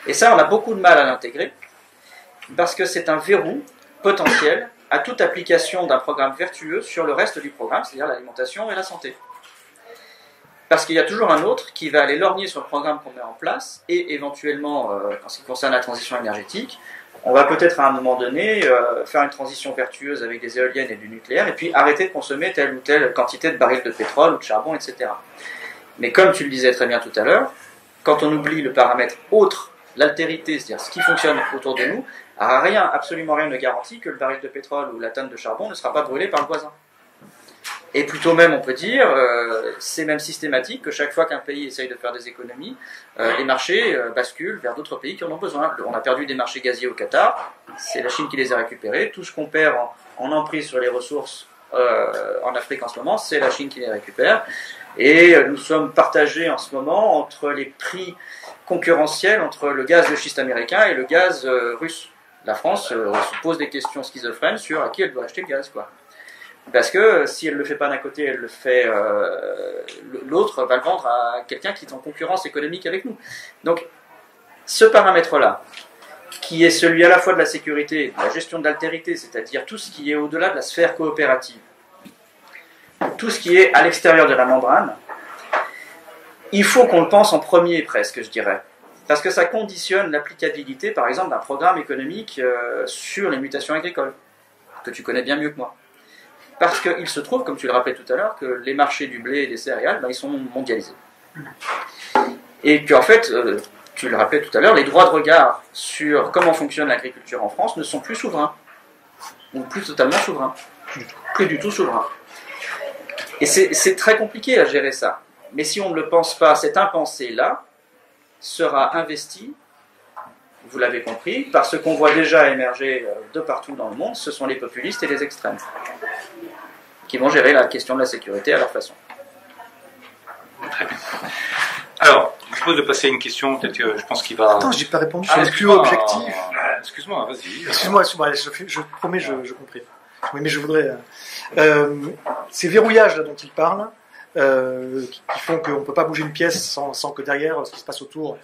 Et ça, on a beaucoup de mal à l'intégrer, parce que c'est un verrou potentiel à toute application d'un programme vertueux sur le reste du programme, c'est-à-dire l'alimentation et la santé. Parce qu'il y a toujours un autre qui va aller lorgner sur le programme qu'on met en place, et éventuellement, euh, en ce qui concerne la transition énergétique, on va peut-être à un moment donné euh, faire une transition vertueuse avec des éoliennes et du nucléaire, et puis arrêter de consommer telle ou telle quantité de barils de pétrole ou de charbon, et cetera. Mais comme tu le disais très bien tout à l'heure, quand on oublie le paramètre autre, l'altérité, c'est-à-dire ce qui fonctionne autour de nous, rien, absolument rien ne garantit que le baril de pétrole ou la tonne de charbon ne sera pas brûlé par le voisin. Et plutôt même, on peut dire, euh, c'est même systématique que chaque fois qu'un pays essaye de faire des économies, euh, les marchés euh, basculent vers d'autres pays qui en ont besoin. On a perdu des marchés gaziers au Qatar, c'est la Chine qui les a récupérés. Tout ce qu'on perd en, en emprise sur les ressources euh, en Afrique en ce moment, c'est la Chine qui les récupère. Et euh, nous sommes partagés en ce moment entre les prix concurrentiels entre le gaz de schiste américain et le gaz euh, russe. La France euh, se pose des questions schizophrènes sur à qui elle doit acheter le gaz, quoi. Parce que si elle ne le fait pas d'un côté, elle le fait, euh, l'autre va le vendre à quelqu'un qui est en concurrence économique avec nous. Donc, ce paramètre-là, qui est celui à la fois de la sécurité, de la gestion de l'altérité, c'est-à-dire tout ce qui est au-delà de la sphère coopérative, tout ce qui est à l'extérieur de la membrane, il faut qu'on le pense en premier presque, je dirais. Parce que ça conditionne l'applicabilité, par exemple, d'un programme économique euh, sur les mutations agricoles, que tu connais bien mieux que moi. Parce qu'il se trouve, comme tu le rappelais tout à l'heure, que les marchés du blé et des céréales, ben, ils sont mondialisés. Et qu'en fait, euh, tu le rappelais tout à l'heure, les droits de regard sur comment fonctionne l'agriculture en France ne sont plus souverains. Ou plus totalement souverains. Plus du tout souverains. Et c'est, c'est très compliqué à gérer ça. Mais si on ne le pense pas, cette impensée-là sera investie, vous l'avez compris, par ce qu'on voit déjà émerger de partout dans le monde, ce sont les populistes et les extrêmes, qui vont gérer la question de la sécurité à leur façon. Très bien. Alors, je propose de passer à une question, peut-être que je pense qu'il va... Attends, je n'ai pas répondu, je suis ah, excuse-moi, plus objectif. Excuse-moi, vas-y. Excuse-moi, excuse-moi, je, je promets, je, je comprends. Oui, mais je voudrais... Euh, ces verrouillages là dont il parle, euh, qui, qui font qu'on ne peut pas bouger une pièce sans, sans que derrière, ce qui se passe autour,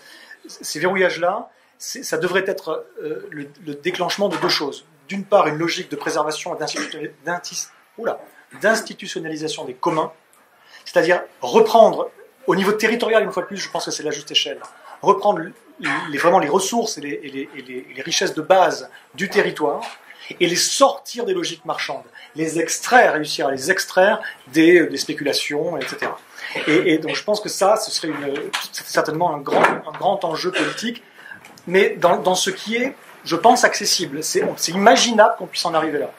ces verrouillages-là, ça devrait être euh, le, le déclenchement de deux choses. D'une part, une logique de préservation et d'institutionnalisation des communs, c'est-à-dire reprendre, au niveau territorial, une fois de plus, je pense que c'est la juste échelle, reprendre les, vraiment les ressources et les, et, les, et, les, et les richesses de base du territoire, et les sortir des logiques marchandes, les extraire, réussir à les extraire des, des spéculations, et cetera. Et, et donc je pense que ça, ce serait une, certainement un grand, un grand enjeu politique, mais dans, dans ce qui est, je pense, accessible. C'est imaginable qu'on puisse en arriver là.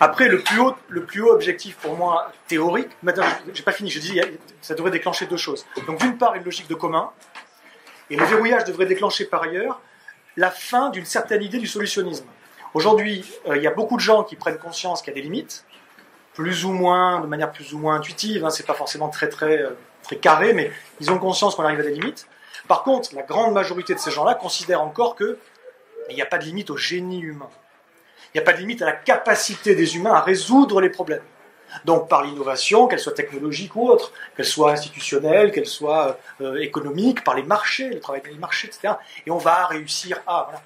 Après, le plus haut, le plus haut objectif pour moi, théorique, maintenant, j'ai pas fini, je dis, ça devrait déclencher deux choses. Donc d'une part, une logique de commun, et le verrouillage devrait déclencher par ailleurs la fin d'une certaine idée du solutionnisme. Aujourd'hui, euh, il y a beaucoup de gens qui prennent conscience qu'il y a des limites, plus ou moins, de manière plus ou moins intuitive, hein, c'est pas forcément très, très, euh, très carré, mais ils ont conscience qu'on arrive à des limites. Par contre, la grande majorité de ces gens-là considèrent encore qu'il n'y a pas de limite au génie humain. Il n'y a pas de limite à la capacité des humains à résoudre les problèmes. Donc par l'innovation, qu'elle soit technologique ou autre, qu'elle soit institutionnelle, qu'elle soit euh, économique, par les marchés, le travail des marchés, et cetera. Et on va réussir à... Voilà.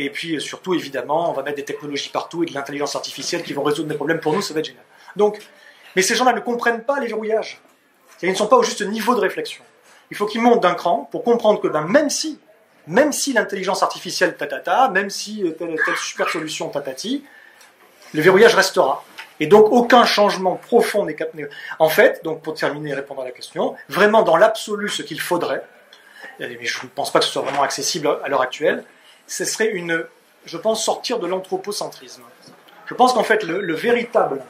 Et puis surtout, évidemment, on va mettre des technologies partout et de l'intelligence artificielle qui vont résoudre des problèmes pour nous, ça va être génial. Donc, mais ces gens-là ne comprennent pas les verrouillages. Ils ne sont pas au juste niveau de réflexion. Il faut qu'ils montent d'un cran pour comprendre que ben, même si, même si l'intelligence artificielle tatata, même si telle, telle super solution tatati, le verrouillage restera. Et donc aucun changement profond n'est cap... En fait, donc pour terminer et répondre à la question, vraiment dans l'absolu ce qu'il faudrait, mais je ne pense pas que ce soit vraiment accessible à l'heure actuelle, ce serait une, je pense, sortir de l'anthropocentrisme. Je pense qu'en fait, le, le, véritable,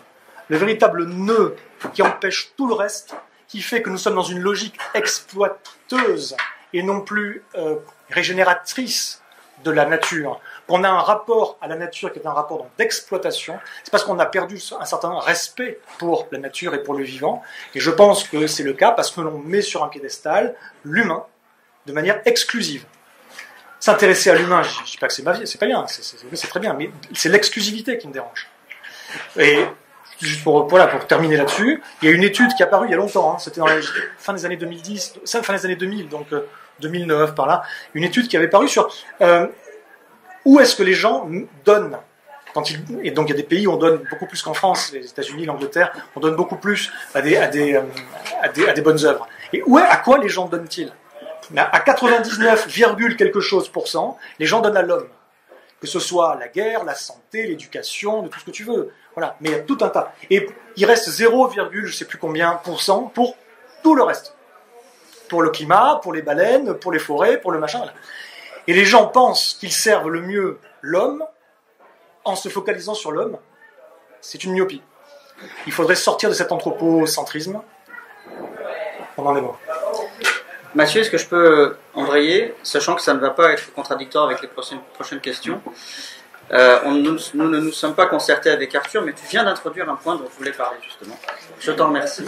le véritable nœud qui empêche tout le reste, qui fait que nous sommes dans une logique exploiteuse et non plus euh, régénératrice de la nature, qu'on a un rapport à la nature qui est un rapport d'exploitation, c'est parce qu'on a perdu un certain respect pour la nature et pour le vivant, et je pense que c'est le cas parce que l'on met sur un piédestal l'humain de manière exclusive. S'intéresser à l'humain, je ne dis pas que c'est ma vie, c'est pas bien, c'est très bien, mais c'est l'exclusivité qui me dérange. Et juste pour, voilà, pour terminer là-dessus, il y a une étude qui est apparue il y a longtemps, hein, c'était dans la fin des années deux mille dix, fin des années deux mille, donc euh, deux mille neuf par là, une étude qui avait paru sur euh, où est-ce que les gens donnent. Quand ils, et donc il y a des pays où on donne beaucoup plus qu'en France, les États-Unis, l'Angleterre, on donne beaucoup plus à des, à des, euh, à des, à des bonnes œuvres. Et où, à quoi les gens donnent-ils? À quatre-vingt-dix-neuf virgule quelque chose pour cent, les gens donnent à l'homme. Que ce soit la guerre, la santé, l'éducation, de tout ce que tu veux. Voilà. Mais il y a tout un tas. Et il reste zéro, je sais plus combien, pour cent pour tout le reste. Pour le climat, pour les baleines, pour les forêts, pour le machin. Voilà. Et les gens pensent qu'ils servent le mieux l'homme en se focalisant sur l'homme. C'est une myopie. Il faudrait sortir de cet anthropocentrisme. On en est bon. Mathieu, est-ce que je peux embrayer, sachant que ça ne va pas être contradictoire avec les prochaines, prochaines questions. euh, on, nous, nous ne nous sommes pas concertés avec Arthur, mais tu viens d'introduire un point dont je voulais parler justement. Je t'en remercie.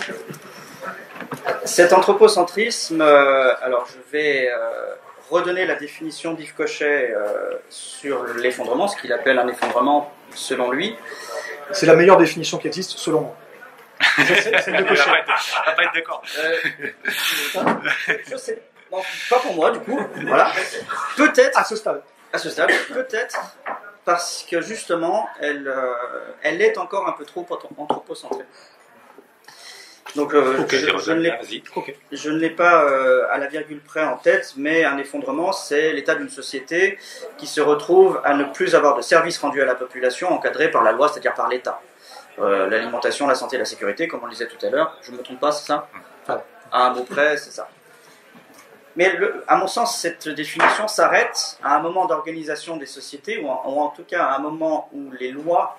Cet anthropocentrisme, euh, alors je vais euh, redonner la définition d'Yves Cochet euh, sur l'effondrement, ce qu'il appelle un effondrement selon lui. C'est la meilleure définition qui existe selon moi. C'est de Cochet. On va pas être d'accord. Euh, je sais. Non, pas pour moi, du coup. Voilà. Peut-être. À ce stade. À ce stade. Peut-être parce que justement, elle, euh, elle est encore un peu trop anthropocentrée. Donc, euh, okay, je, je, ne okay. je ne l'ai pas euh, à la virgule près en tête, mais un effondrement, c'est l'état d'une société qui se retrouve à ne plus avoir de services rendus à la population encadrés par la loi, c'est-à-dire par l'État. Euh, l'alimentation, la santé, la sécurité, comme on le disait tout à l'heure, je ne me trompe pas, c'est ça enfin, à un mot près, c'est ça. Mais le, à mon sens, cette définition s'arrête à un moment d'organisation des sociétés, ou en, ou en tout cas à un moment où les lois,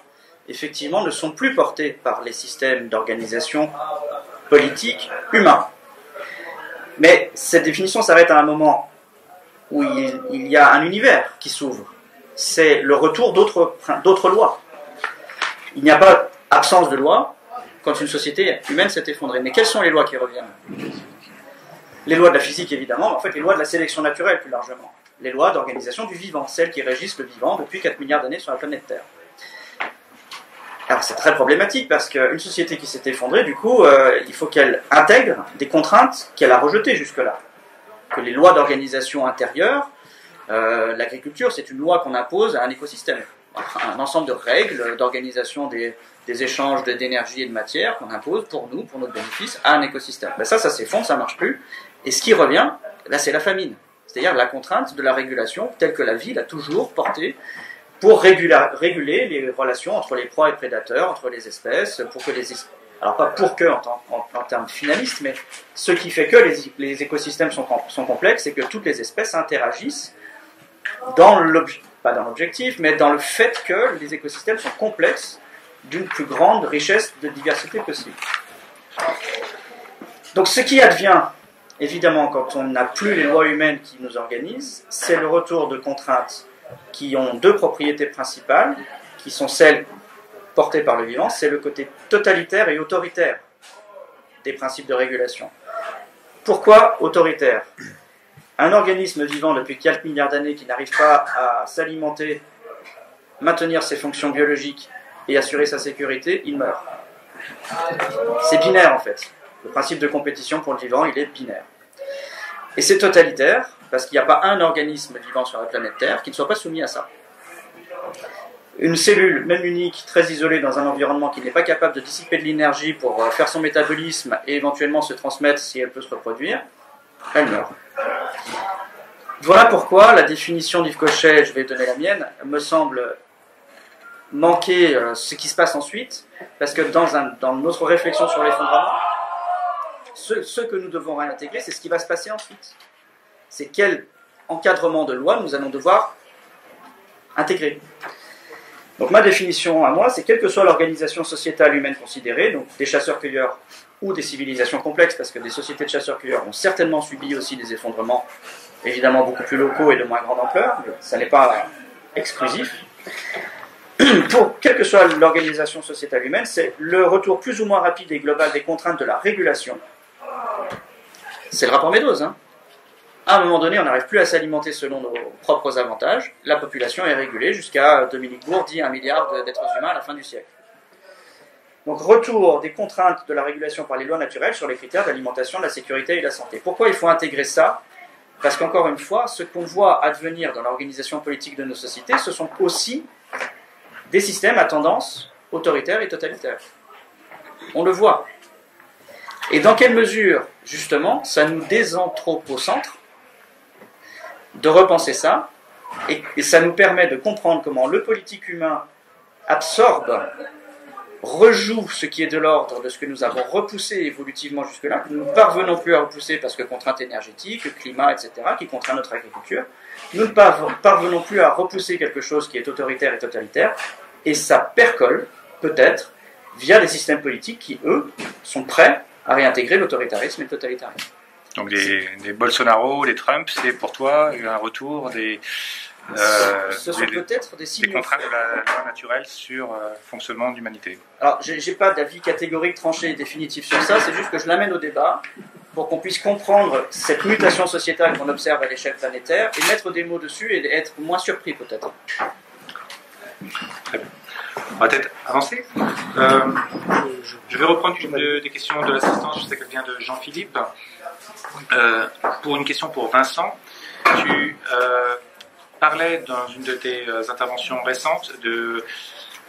effectivement, ne sont plus portées par les systèmes d'organisation politique humains. Mais cette définition s'arrête à un moment où il, il y a un univers qui s'ouvre. C'est le retour d'autres d'autres lois. Il n'y a pas absence de loi quand une société humaine s'est effondrée. Mais quelles sont les lois qui reviennent? Les lois de la physique, évidemment, mais en fait les lois de la sélection naturelle, plus largement. Les lois d'organisation du vivant, celles qui régissent le vivant depuis quatre milliards d'années sur la planète Terre. Alors c'est très problématique parce qu'une société qui s'est effondrée, du coup, euh, il faut qu'elle intègre des contraintes qu'elle a rejetées jusque-là. Que les lois d'organisation intérieure, euh, l'agriculture, c'est une loi qu'on impose à un écosystème. Un ensemble de règles d'organisation des, des échanges d'énergie et de matière qu'on impose pour nous, pour notre bénéfice, à un écosystème. Ben ça, ça s'effondre, ça ne marche plus. Et ce qui revient, là, c'est la famine. C'est-à-dire la contrainte de la régulation telle que la ville a toujours portée pour régula- réguler les relations entre les proies et prédateurs, entre les espèces, pour que les espèces... Alors pas pour que, en, temps, en, en termes finalistes, mais ce qui fait que les, les écosystèmes sont, sont complexes, c'est que toutes les espèces interagissent dans l'objet. Pas dans l'objectif, mais dans le fait que les écosystèmes sont complexes d'une plus grande richesse de diversité possible. Donc ce qui advient, évidemment, quand on n'a plus les lois humaines qui nous organisent, c'est le retour de contraintes qui ont deux propriétés principales, qui sont celles portées par le vivant, c'est le côté totalitaire et autoritaire des principes de régulation. Pourquoi autoritaire ? Un organisme vivant depuis quelques milliards d'années qui n'arrive pas à s'alimenter, maintenir ses fonctions biologiques et assurer sa sécurité, il meurt. C'est binaire en fait. Le principe de compétition pour le vivant, il est binaire. Et c'est totalitaire parce qu'il n'y a pas un organisme vivant sur la planète Terre qui ne soit pas soumis à ça. Une cellule, même unique, très isolée dans un environnement qui n'est pas capable de dissiper de l'énergie pour faire son métabolisme et éventuellement se transmettre si elle peut se reproduire, elle meurt. Voilà pourquoi la définition d'Yves Cochet, je vais donner la mienne, me semble manquer euh, ce qui se passe ensuite, parce que dans, un, dans notre réflexion sur l'effondrement, ce, ce que nous devons réintégrer, c'est ce qui va se passer ensuite. C'est quel encadrement de loi nous allons devoir intégrer. Donc ma définition à moi, c'est quelle que soit l'organisation sociétale humaine considérée, donc des chasseurs-cueilleurs, ou des civilisations complexes, parce que des sociétés de chasseurs-cueilleurs ont certainement subi aussi des effondrements, évidemment beaucoup plus locaux et de moins grande ampleur, mais ça n'est pas exclusif. Pour quelle que soit l'organisation sociétale humaine, c'est le retour plus ou moins rapide et global des contraintes de la régulation. C'est le rapport Meadows, hein. À un moment donné, on n'arrive plus à s'alimenter selon nos propres avantages, la population est régulée jusqu'à, Dominique Bourg dit, un milliard d'êtres humains à la fin du siècle. Donc retour des contraintes de la régulation par les lois naturelles sur les critères d'alimentation, de la sécurité et de la santé. Pourquoi il faut intégrer ça ? Parce qu'encore une fois, ce qu'on voit advenir dans l'organisation politique de nos sociétés, ce sont aussi des systèmes à tendance autoritaire et totalitaire. On le voit. Et dans quelle mesure, justement, ça nous désanthropocentre de repenser ça, et, et ça nous permet de comprendre comment le politique humain absorbe... rejoue ce qui est de l'ordre de ce que nous avons repoussé évolutivement jusque-là, que nous ne parvenons plus à repousser parce que contraintes énergétiques, climat, et cetera, qui contraint notre agriculture, nous ne parvenons plus à repousser quelque chose qui est autoritaire et totalitaire, et ça percole, peut-être, via des systèmes politiques qui, eux, sont prêts à réintégrer l'autoritarisme et le totalitarisme. Donc les, les Bolsonaro, les Trump, c'est pour toi un retour des... Euh, ce sont peut-être des signaux. Des contraintes de la loi naturelle sur euh, fonctionnement d'humanité. Alors, je n'ai pas d'avis catégorique, tranché et définitif sur ça, c'est juste que je l'amène au débat pour qu'on puisse comprendre cette mutation sociétale qu'on observe à l'échelle planétaire et mettre des mots dessus et être moins surpris peut-être. Très bien. On va peut-être avancer. Euh, je vais reprendre une de, des questions de l'assistance, je sais qu'elle vient de Jean-Philippe. Euh, pour une question pour Vincent, tu... Euh, parlais dans une de tes interventions récentes, de,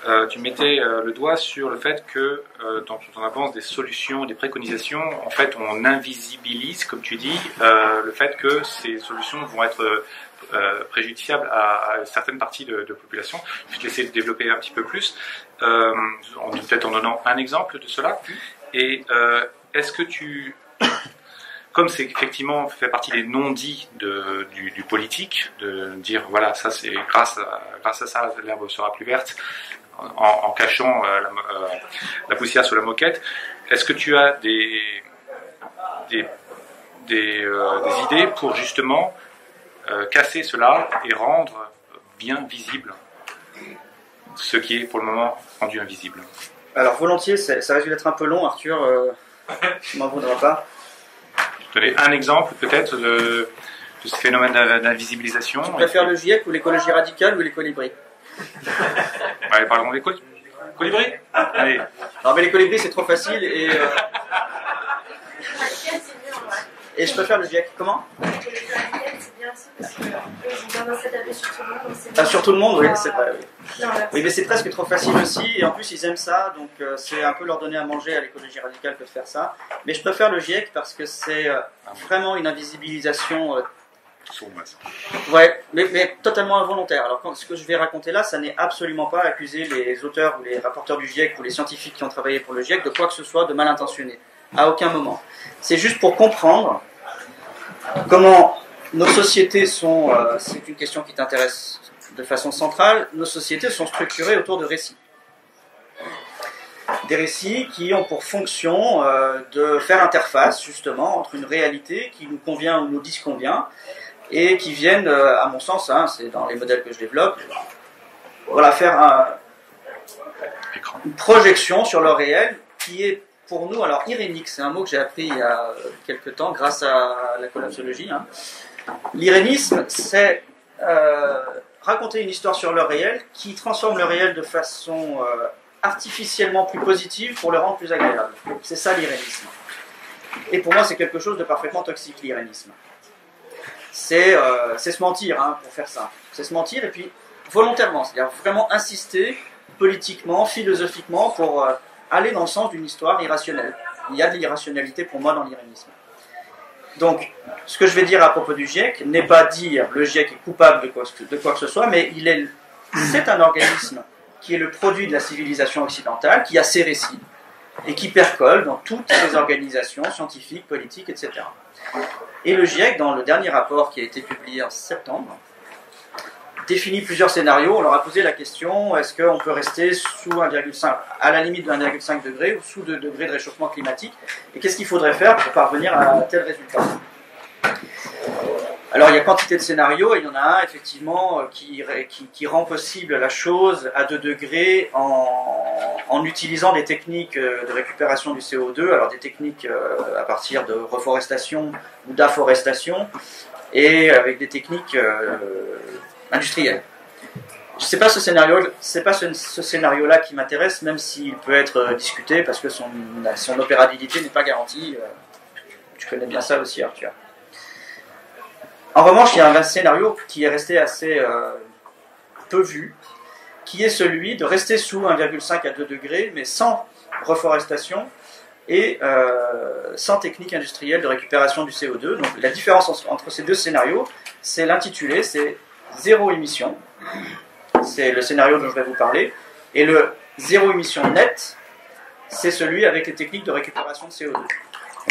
euh, tu mettais euh, le doigt sur le fait que euh, dans ton avance des solutions, des préconisations, en fait on invisibilise, comme tu dis, euh, le fait que ces solutions vont être euh, préjudiciables à, à certaines parties de la population. Je vais te laisser développer un petit peu plus, euh, peut-être en donnant un exemple de cela. Et euh, est-ce que tu... Comme c'est effectivement fait partie des non-dits de, du, du politique, de dire voilà, ça c'est grâce à, grâce à ça l'herbe sera plus verte, en, en cachant euh, la, euh, la poussière sous la moquette, est-ce que tu as des, des, des, euh, des idées pour justement euh, casser cela et rendre bien visible ce qui est pour le moment rendu invisible? Alors volontiers, ça, ça risque d'être un peu long, Arthur, euh, tu m'en voudras pas. Donner un exemple peut-être de, de ce phénomène d'invisibilisation. Tu préfères le GIEC ou l'écologie radicale ou les colibris? Ouais, parlons des colibris. Colibri. Allez. Non mais les colibris c'est trop facile et... Euh... Et je préfère le GIEC. Comment? Ah, sur tout le monde, oui, c'est vrai. Oui, oui mais c'est presque trop facile aussi, et en plus ils aiment ça, donc euh, c'est un peu leur donner à manger à l'écologie radicale que de faire ça. Mais je préfère le GIEC parce que c'est euh, vraiment une invisibilisation. Euh, ouais, mais, mais totalement involontaire. Alors quand, ce que je vais raconter là, ça n'est absolument pas accuser les auteurs ou les rapporteurs du GIEC ou les scientifiques qui ont travaillé pour le GIEC de quoi que ce soit de mal intentionné. À aucun moment. C'est juste pour comprendre comment nos sociétés sont, euh, c'est une question qui t'intéresse de façon centrale, nos sociétés sont structurées autour de récits. Des récits qui ont pour fonction euh, de faire interface justement entre une réalité qui nous convient ou nous disconvient et qui viennent, euh, à mon sens, hein, c'est dans les modèles que je développe, voilà, faire un, une projection sur le réel qui est pour nous, alors irénique, c'est un mot que j'ai appris il y a quelques temps grâce à la collapsologie. Hein. L'irénisme, c'est euh, raconter une histoire sur le réel qui transforme le réel de façon euh, artificiellement plus positive pour le rendre plus agréable. C'est ça l'irénisme. Et pour moi, c'est quelque chose de parfaitement toxique, l'irénisme. C'est euh, se mentir, hein, pour faire ça. C'est se mentir et puis volontairement, c'est-à-dire vraiment insister politiquement, philosophiquement pour... Euh, aller dans le sens d'une histoire irrationnelle. Il y a de l'irrationalité pour moi dans l'irénisme. Donc, ce que je vais dire à propos du GIEC n'est pas dire le GIEC est coupable de quoi, de quoi que ce soit, mais il est, c'est un organisme qui est le produit de la civilisation occidentale, qui a ses récits, et qui percole dans toutes les organisations scientifiques, politiques, et cetera. Et le GIEC, dans le dernier rapport qui a été publié en septembre, définit plusieurs scénarios. On leur a posé la question, est-ce qu'on peut rester sous un virgule cinq, à la limite de un virgule cinq degré ou sous deux degrés de réchauffement climatique, et qu'est-ce qu'il faudrait faire pour parvenir à tel résultat? Alors il y a quantité de scénarios, et il y en a un effectivement qui, qui, qui rend possible la chose à deux degrés en, en utilisant des techniques de récupération du C O deux, alors des techniques à partir de reforestation ou d'afforestation, et avec des techniques... Euh, industriel. C'est pas ce scénario, c'est pas ce, ce scénario-là qui m'intéresse, même s'il peut être discuté parce que son, son opérabilité n'est pas garantie. Tu connais bien ça aussi, Arthur. En revanche, il y a un scénario qui est resté assez euh, peu vu, qui est celui de rester sous un virgule cinq à deux degrés, mais sans reforestation et euh, sans technique industrielle de récupération du C O deux. Donc la différence entre ces deux scénarios, c'est l'intitulé, c'est zéro émission, c'est le scénario dont je vais vous parler, et le zéro émission net, c'est celui avec les techniques de récupération de C O deux.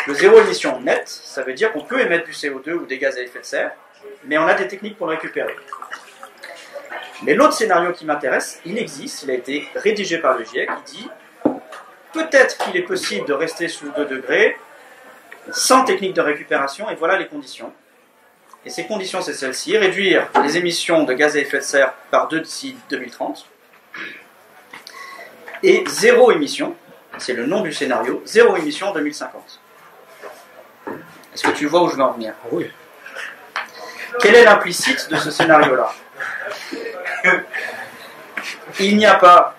Le zéro émission net, ça veut dire qu'on peut émettre du C O deux ou des gaz à effet de serre, mais on a des techniques pour le récupérer. Mais l'autre scénario qui m'intéresse, il existe, il a été rédigé par le GIEC, il dit peut-être qu'il est possible de rester sous deux degrés, sans technique de récupération, et voilà les conditions. Et ces conditions, c'est celles-ci. Réduire les émissions de gaz à effet de serre par deux d'ici deux mille trente. Et zéro émission, c'est le nom du scénario, zéro émission en deux mille cinquante. Est-ce que tu vois où je veux en venir? Oui. Quel est l'implicite de ce scénario-là? Il n'y a pas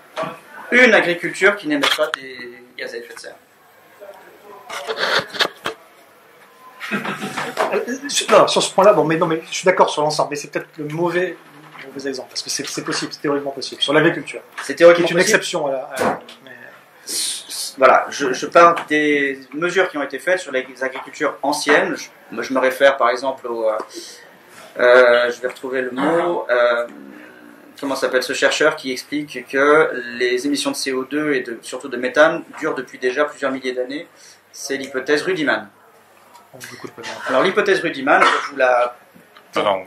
une agriculture qui n'émette pas des gaz à effet de serre. Non, sur ce point-là, bon, mais non, mais je suis d'accord sur l'ensemble, mais c'est peut-être le mauvais, mauvais exemple, parce que c'est possible, c'est théoriquement possible, sur l'agriculture. C'est théoriquement possible. C'est une exception. À la, à la, mais... Voilà, je, je parle des mesures qui ont été faites sur les agricultures anciennes. Je, moi, je me réfère par exemple au... Euh, euh, je vais retrouver le mot... Euh, comment s'appelle ce chercheur qui explique que les émissions de C O deux et de, surtout de méthane durent depuis déjà plusieurs milliers d'années. C'est l'hypothèse Rudiman. Alors l'hypothèse Rudiman, je vous la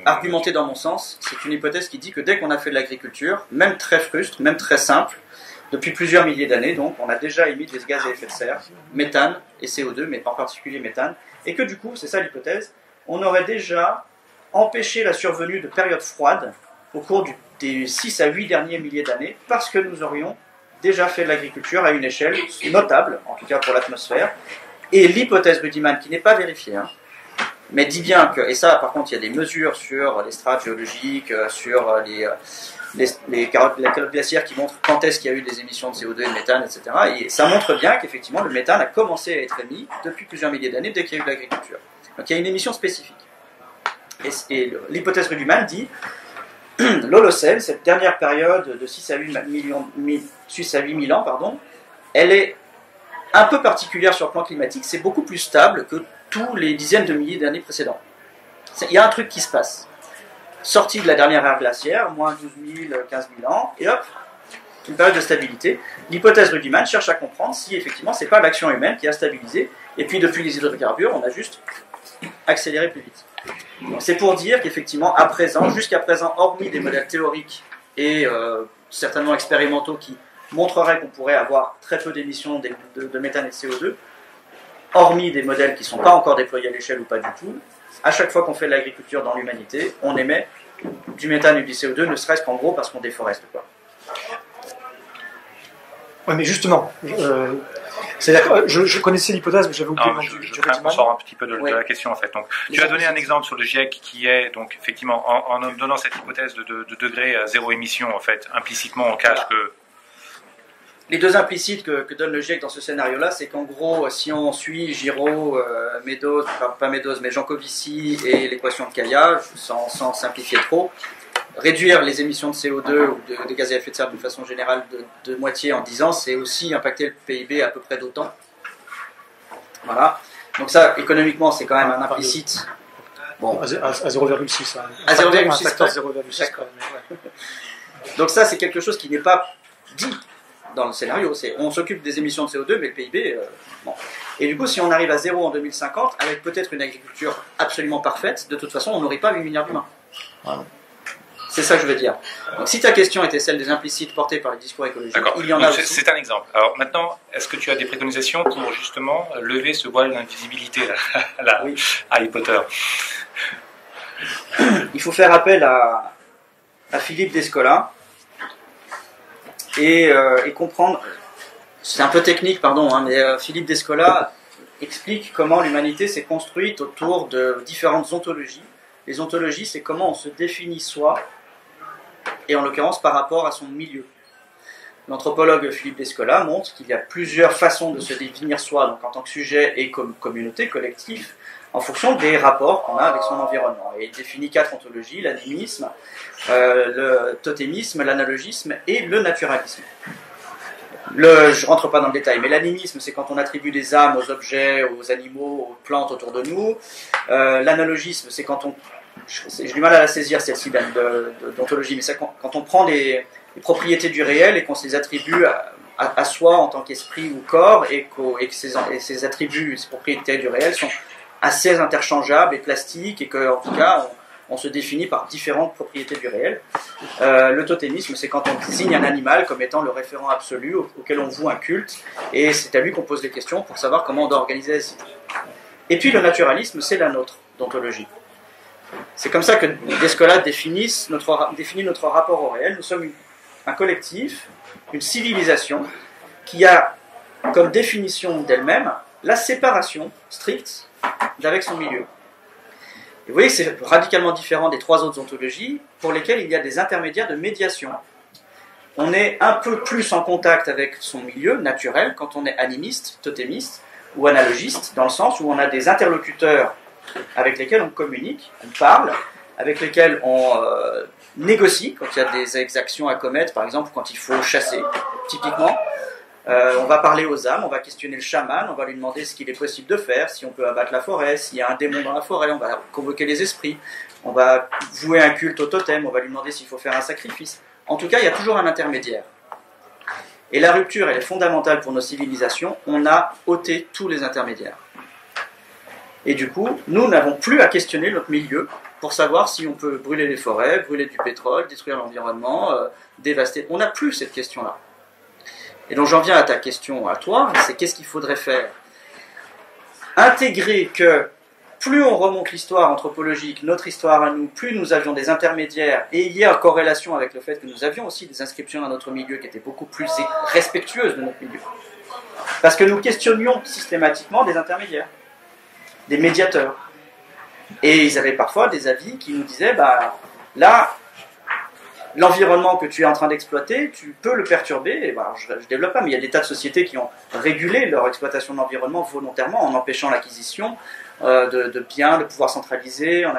argumentée dans mon sens, c'est une hypothèse qui dit que dès qu'on a fait de l'agriculture, même très frustre, même très simple, depuis plusieurs milliers d'années, donc on a déjà émis des gaz à effet de serre, méthane et C O deux, mais en particulier méthane, et que du coup, c'est ça l'hypothèse, on aurait déjà empêché la survenue de périodes froides au cours du, des six à huit derniers milliers d'années, parce que nous aurions déjà fait de l'agriculture à une échelle notable, en tout cas pour l'atmosphère. Et l'hypothèse Rudiman, qui n'est pas vérifiée, hein, mais dit bien que, et ça par contre il y a des mesures sur les strates géologiques, sur les, les, les carottes, la carotte glaciaire qui montre quand est-ce qu'il y a eu des émissions de C O deux et de méthane, et cetera. Et ça montre bien qu'effectivement, le méthane a commencé à être émis depuis plusieurs milliers d'années dès qu'il y a eu de l'agriculture. Donc il y a une émission spécifique. Et, et l'hypothèse Rudiman dit l'Holocène, cette dernière période de six à huit mille ans, pardon, elle est un peu particulière sur le plan climatique, c'est beaucoup plus stable que tous les dizaines de milliers d'années précédentes. Il y a un truc qui se passe. Sortie de la dernière ère glaciaire, moins douze mille, quinze mille ans, et hop, une période de stabilité. L'hypothèse Rudiman cherche à comprendre si effectivement c'est pas l'action humaine qui a stabilisé, et puis depuis les hydrocarbures, on a juste accéléré plus vite. C'est pour dire qu'effectivement, à présent, jusqu'à présent, hormis des modèles théoriques et euh, certainement expérimentaux qui montreraient qu'on pourrait avoir très peu d'émissions de, de, de méthane et de C O deux, hormis des modèles qui ne sont pas encore déployés à l'échelle ou pas du tout, à chaque fois qu'on fait de l'agriculture dans l'humanité, on émet du méthane et du C O deux, ne serait-ce qu'en gros parce qu'on déforeste, quoi. Oui, mais justement, euh, c'est-à-dire, je, je connaissais l'hypothèse, mais j'avais oublié. Non, mais je, du, je pense qu'on sort un petit peu de, ouais. de la question, en fait. Donc, tu as donné un exemple sur le GIEC qui est, donc, effectivement, en, en donnant cette hypothèse de, de, de degré à zéro émission, en fait, implicitement, on cache voilà. que... Les deux implicites que, que donne le GIEC dans ce scénario-là, c'est qu'en gros, si on suit Giraud, euh, Meadows, enfin, pas Meadows, mais Jancovici et l'équation de Kaya, sans, sans simplifier trop, réduire les émissions de C O deux ou de, de gaz à effet de serre d'une façon générale de, de moitié en dix ans, c'est aussi impacter le P I B à peu près d'autant. Voilà. Donc ça, économiquement, c'est quand même un implicite. Bon. À zéro virgule six. À zéro virgule six. Donc ça, c'est quelque chose qui n'est pas dit dans le scénario. C'est, on s'occupe des émissions de C O deux, mais le P I B... Euh, bon. Et du coup, si on arrive à zéro en deux mille cinquante, avec peut-être une agriculture absolument parfaite, de toute façon, on n'aurait pas huit milliards d'humains. Voilà. C'est ça que je veux dire. Donc, si ta question était celle des implicites portées par les discours écologiques, il y en a aussi. C'est un exemple. Alors maintenant, est-ce que tu as des préconisations pour justement lever ce voile d'invisibilité à oui. Harry Potter? Il faut faire appel à, à Philippe Descola et, euh, et comprendre. C'est un peu technique, pardon, hein, mais euh, Philippe Descola explique comment l'humanité s'est construite autour de différentes ontologies. Les ontologies, c'est comment on se définit soi, et en l'occurrence par rapport à son milieu. L'anthropologue Philippe Descola montre qu'il y a plusieurs façons de se définir soi, donc en tant que sujet et comme communauté, collectif, en fonction des rapports qu'on a avec son environnement. Et il définit quatre ontologies, l'animisme, euh, le totémisme, l'analogisme et le naturalisme. Le, je ne rentre pas dans le détail, mais l'animisme, c'est quand on attribue des âmes aux objets, aux animaux, aux plantes autour de nous. Euh, l'analogisme, c'est quand on... J'ai du mal à la saisir, celle-ci, d'ontologie, mais c'est quand, quand on prend les, les propriétés du réel et qu'on se les attribue à, à, à soi en tant qu'esprit ou corps, et, et que ces, et ces attributs, ces propriétés du réel sont assez interchangeables et plastiques, et qu'en tout cas... On, on se définit par différentes propriétés du réel. Euh, le totémisme, c'est quand on désigne un animal comme étant le référent absolu au, auquel on voue un culte, et c'est à lui qu'on pose des questions pour savoir comment on doit organiser la cité. Et puis le naturalisme, c'est la nôtre d'ontologie. C'est comme ça que Descola définit notre, définit notre rapport au réel. Nous sommes une, un collectif, une civilisation, qui a comme définition d'elle-même la séparation stricte d'avec son milieu. Et vous voyez que c'est radicalement différent des trois autres ontologies pour lesquelles il y a des intermédiaires de médiation. On est un peu plus en contact avec son milieu naturel quand on est animiste, totémiste ou analogiste, dans le sens où on a des interlocuteurs avec lesquels on communique, on parle, avec lesquels on euh, négocie quand il y a des exactions à commettre, par exemple quand il faut chasser, typiquement. Euh, on va parler aux âmes, on va questionner le chaman, on va lui demander ce qu'il est possible de faire, si on peut abattre la forêt, s'il y a un démon dans la forêt, on va convoquer les esprits, on va vouer un culte au totem, on va lui demander s'il faut faire un sacrifice. En tout cas, il y a toujours un intermédiaire. Et la rupture, elle est fondamentale pour nos civilisations, on a ôté tous les intermédiaires. Et du coup, nous n'avons plus à questionner notre milieu pour savoir si on peut brûler les forêts, brûler du pétrole, détruire l'environnement, euh, dévaster. On n'a plus cette question-là. Et donc j'en viens à ta question à toi, c'est qu'est-ce qu'il faudrait faire? Intégrer que plus on remonte l'histoire anthropologique, notre histoire à nous, plus nous avions des intermédiaires, et il y a corrélation avec le fait que nous avions aussi des inscriptions dans notre milieu qui étaient beaucoup plus respectueuses de notre milieu. Parce que nous questionnions systématiquement des intermédiaires, des médiateurs. Et ils avaient parfois des avis qui nous disaient, bah là... l'environnement que tu es en train d'exploiter, tu peux le perturber. Et ben, alors, je ne développe pas, mais il y a des tas de sociétés qui ont régulé leur exploitation de l'environnement volontairement en empêchant l'acquisition euh, de, de biens, de pouvoir centraliser, en, en,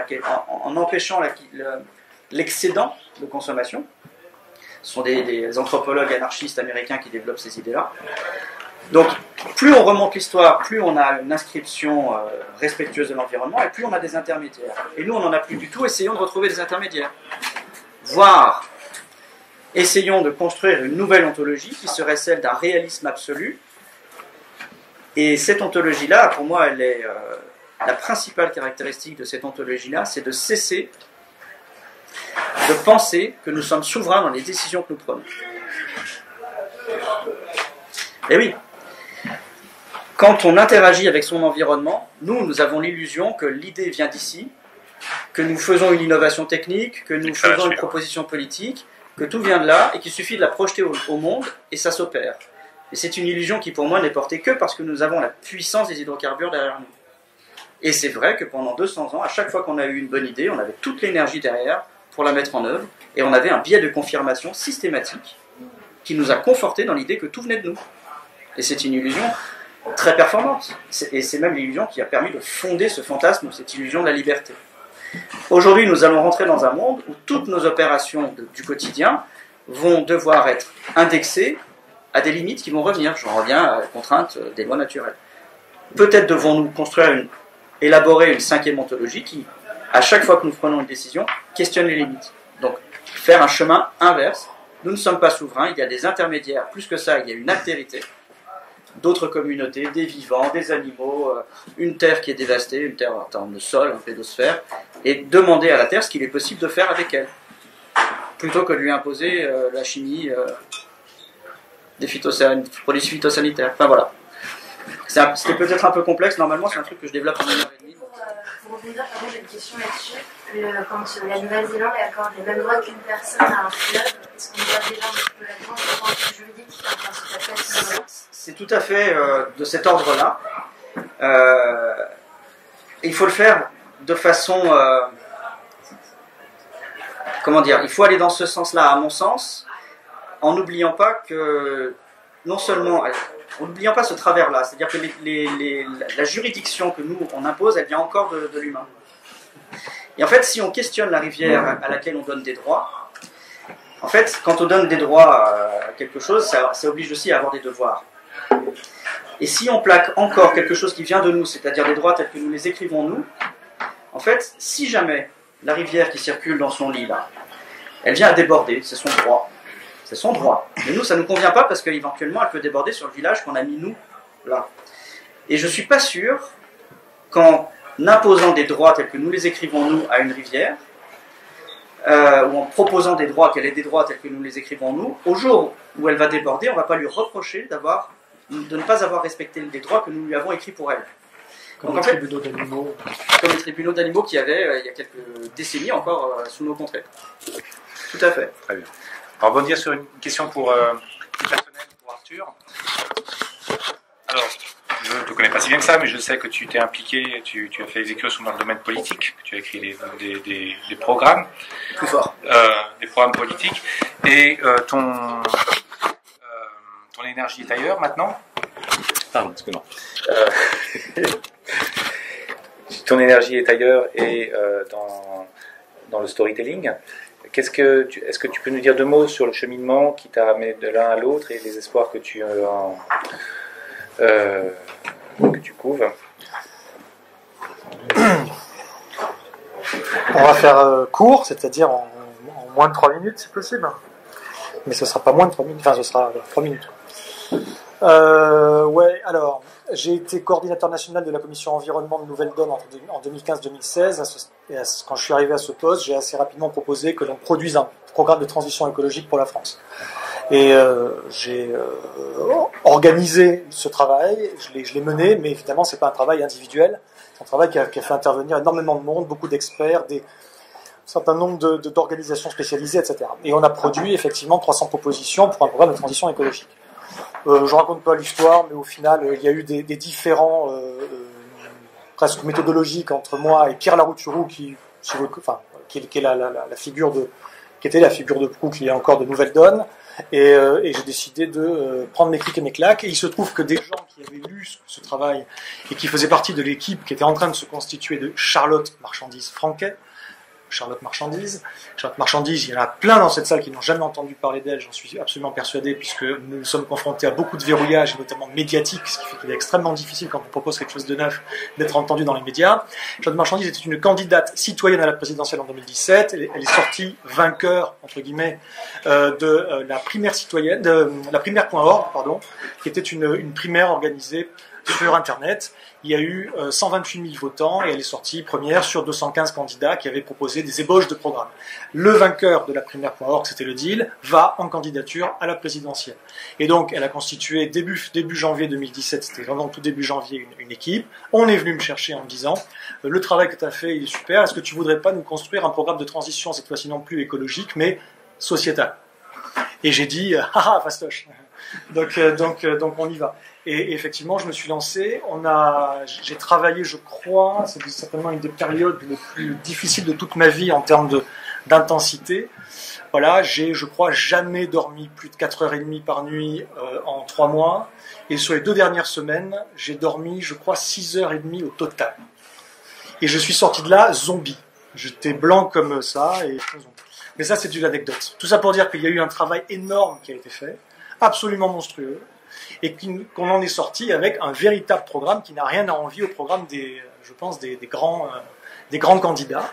en empêchant l'excédent de consommation. Ce sont des, des anthropologues anarchistes américains qui développent ces idées-là. Donc, plus on remonte l'histoire, plus on a une inscription euh, respectueuse de l'environnement et plus on a des intermédiaires. Et nous, on n'en a plus du tout. Essayons de retrouver des intermédiaires. Voire, essayons de construire une nouvelle ontologie qui serait celle d'un réalisme absolu. Et cette ontologie-là, pour moi, elle est, euh, la principale caractéristique de cette ontologie-là, c'est de cesser de penser que nous sommes souverains dans les décisions que nous prenons. Et oui, quand on interagit avec son environnement, nous, nous avons l'illusion que l'idée vient d'ici, que nous faisons une innovation technique, que nous faisons une proposition politique, que tout vient de là et qu'il suffit de la projeter au, au monde et ça s'opère. Et c'est une illusion qui, pour moi, n'est portée que parce que nous avons la puissance des hydrocarbures derrière nous. Et c'est vrai que pendant deux cents ans, à chaque fois qu'on a eu une bonne idée, on avait toute l'énergie derrière pour la mettre en œuvre et on avait un biais de confirmation systématique qui nous a confortés dans l'idée que tout venait de nous. Et c'est une illusion très performante. Et c'est même l'illusion qui a permis de fonder ce fantasme, cette illusion de la liberté. Aujourd'hui, nous allons rentrer dans un monde où toutes nos opérations de, du quotidien vont devoir être indexées à des limites qui vont revenir. J'en reviens à la contrainte des lois naturelles. Peut-être devons-nous construire, une, élaborer une cinquième ontologie qui, à chaque fois que nous prenons une décision, questionne les limites. Donc, faire un chemin inverse. Nous ne sommes pas souverains, il y a des intermédiaires. Plus que ça, il y a une altérité. D'autres communautés, des vivants, des animaux, une terre qui est dévastée, une terre en termes de sol, en pédosphère, et demander à la terre ce qu'il est possible de faire avec elle, plutôt que de lui imposer euh, la chimie, euh, des phytosan... produits phytosanitaires. Enfin voilà. C'était peut-être un peu complexe, normalement c'est un truc que je développe en une heure et demie. Pour, euh, pour rebondir, pardon, j'ai une question là-dessus. Le, quand la Nouvelle-Zélande accorde les mêmes droits qu'une personne à un fleuve, est-ce qu'on voit déjà un petit peu là-dedans le point juridique enfin, ce C'est tout à fait euh, de cet ordre-là. Euh, il faut le faire de façon... Euh, comment dire? Il faut aller dans ce sens-là, à mon sens, en n'oubliant pas que... Non seulement... En n'oubliant pas ce travers-là. C'est-à-dire que les, les, les, la juridiction que nous, on impose, elle vient encore de, de l'humain. Et en fait, si on questionne la rivière à laquelle on donne des droits, en fait, quand on donne des droits à quelque chose, ça, ça oblige aussi à avoir des devoirs. Et si on plaque encore quelque chose qui vient de nous, c'est-à-dire des droits tels que nous les écrivons nous, en fait, si jamais la rivière qui circule dans son lit, là, elle vient à déborder, c'est son droit. C'est son droit. Mais nous, ça ne nous convient pas parce qu'éventuellement, elle peut déborder sur le village qu'on a mis nous, là. Et je ne suis pas sûr qu'en imposant des droits tels que nous les écrivons nous à une rivière, euh, ou en proposant des droits, qu'elle ait des droits tels que nous les écrivons nous, au jour où elle va déborder, on ne va pas lui reprocher d'avoir... de ne pas avoir respecté les droits que nous lui avons écrits pour elle. Comme Donc, les en fait, tribunaux d'animaux. Comme les tribunaux d'animaux qu'il y avait euh, il y a quelques décennies encore euh, sous nos contrées. Tout à fait. Très bien. Alors, bon, dire sur une question pour, euh, personnelle pour Arthur. Alors, je ne te connais pas si bien que ça, mais je sais que tu t'es impliqué, tu, tu as fait des excursions dans le domaine politique, que tu as écrit des, des, des, des programmes. Plus fort. Euh, des programmes politiques. Et euh, ton... Ton énergie est ailleurs maintenant. Pardon, parce que non. Euh, ton énergie est ailleurs et euh, dans, dans le storytelling. Qu'est-ce que tu, est-ce que tu peux nous dire deux mots sur le cheminement qui t'a amené de l'un à l'autre et les espoirs que tu, euh, euh, que tu couves? On va faire euh, court, c'est-à-dire en, en moins de trois minutes si possible. Mais ce sera pas moins de trois minutes. Enfin, ce sera trois minutes. Euh, ouais, alors, j'ai été coordinateur national de la commission environnement de Nouvelle-Donne en deux mille quinze deux mille seize. Et quand je suis arrivé à ce poste, j'ai assez rapidement proposé que l'on produise un programme de transition écologique pour la France. Et euh, j'ai euh, organisé ce travail, je l'ai mené, mais évidemment, c'est pas un travail individuel. C'est un travail qui a, qui a fait intervenir énormément de monde, beaucoup d'experts, des... un certain nombre d'organisations spécialisées, et cetera. Et on a produit effectivement trois cents propositions pour un programme de transition écologique. Euh, je ne raconte pas l'histoire, mais au final, il y a eu des, des différends euh, euh, presque méthodologiques entre moi et Pierre Larouturou, qui, si vous, enfin, qui, qui est la, la, la figure de, qui était la figure de proue qui est encore de Nouvelle-Donne, et, euh, et j'ai décidé de euh, prendre mes clics et mes claques, et il se trouve que des gens qui avaient lu ce, ce travail et qui faisaient partie de l'équipe qui était en train de se constituer de Charlotte Marchandise Franquet, Charlotte Marchandise. Charlotte Marchandise, il y en a plein dans cette salle qui n'ont jamais entendu parler d'elle, j'en suis absolument persuadé, puisque nous sommes confrontés à beaucoup de verrouillages, notamment médiatiques, ce qui fait qu'il est extrêmement difficile, quand on propose quelque chose de neuf, d'être entendu dans les médias. Charlotte Marchandise était une candidate citoyenne à la présidentielle en deux mille dix-sept. Elle est sortie vainqueur, entre guillemets, euh, de euh, la primaire citoyenne, de euh, la primaire point org, pardon, qui était une, une primaire organisée sur Internet. Il y a eu cent vingt-huit mille votants et elle est sortie première sur deux cent quinze candidats qui avaient proposé des ébauches de programmes. Le vainqueur de la primaire point org, c'était le deal, va en candidature à la présidentielle. Et donc, elle a constitué début, début janvier deux mille dix-sept, c'était vraiment tout début janvier, une, une équipe. On est venu me chercher en me disant, euh, le travail que tu as fait, il est super, est-ce que tu voudrais pas nous construire un programme de transition, cette fois-ci non plus écologique, mais sociétal? Et j'ai dit, euh, haha, fastoche. Donc, euh, donc, euh, donc on y va. Et effectivement, je me suis lancé. On a, j'ai travaillé, je crois, c'est certainement une des périodes les plus difficiles de toute ma vie en termes de, d'intensité. Voilà, j'ai, je crois, jamais dormi plus de quatre heures trente par nuit euh, en trois mois. Et sur les deux dernières semaines, j'ai dormi, je crois, six heures trente au total. Et je suis sorti de là zombie. J'étais blanc comme ça et très zombie. Mais ça, c'est une anecdote. Tout ça pour dire qu'il y a eu un travail énorme qui a été fait, absolument monstrueux, et qu'on en est sorti avec un véritable programme qui n'a rien à envier au programme des, je pense, des, des, grands, euh, des grands candidats.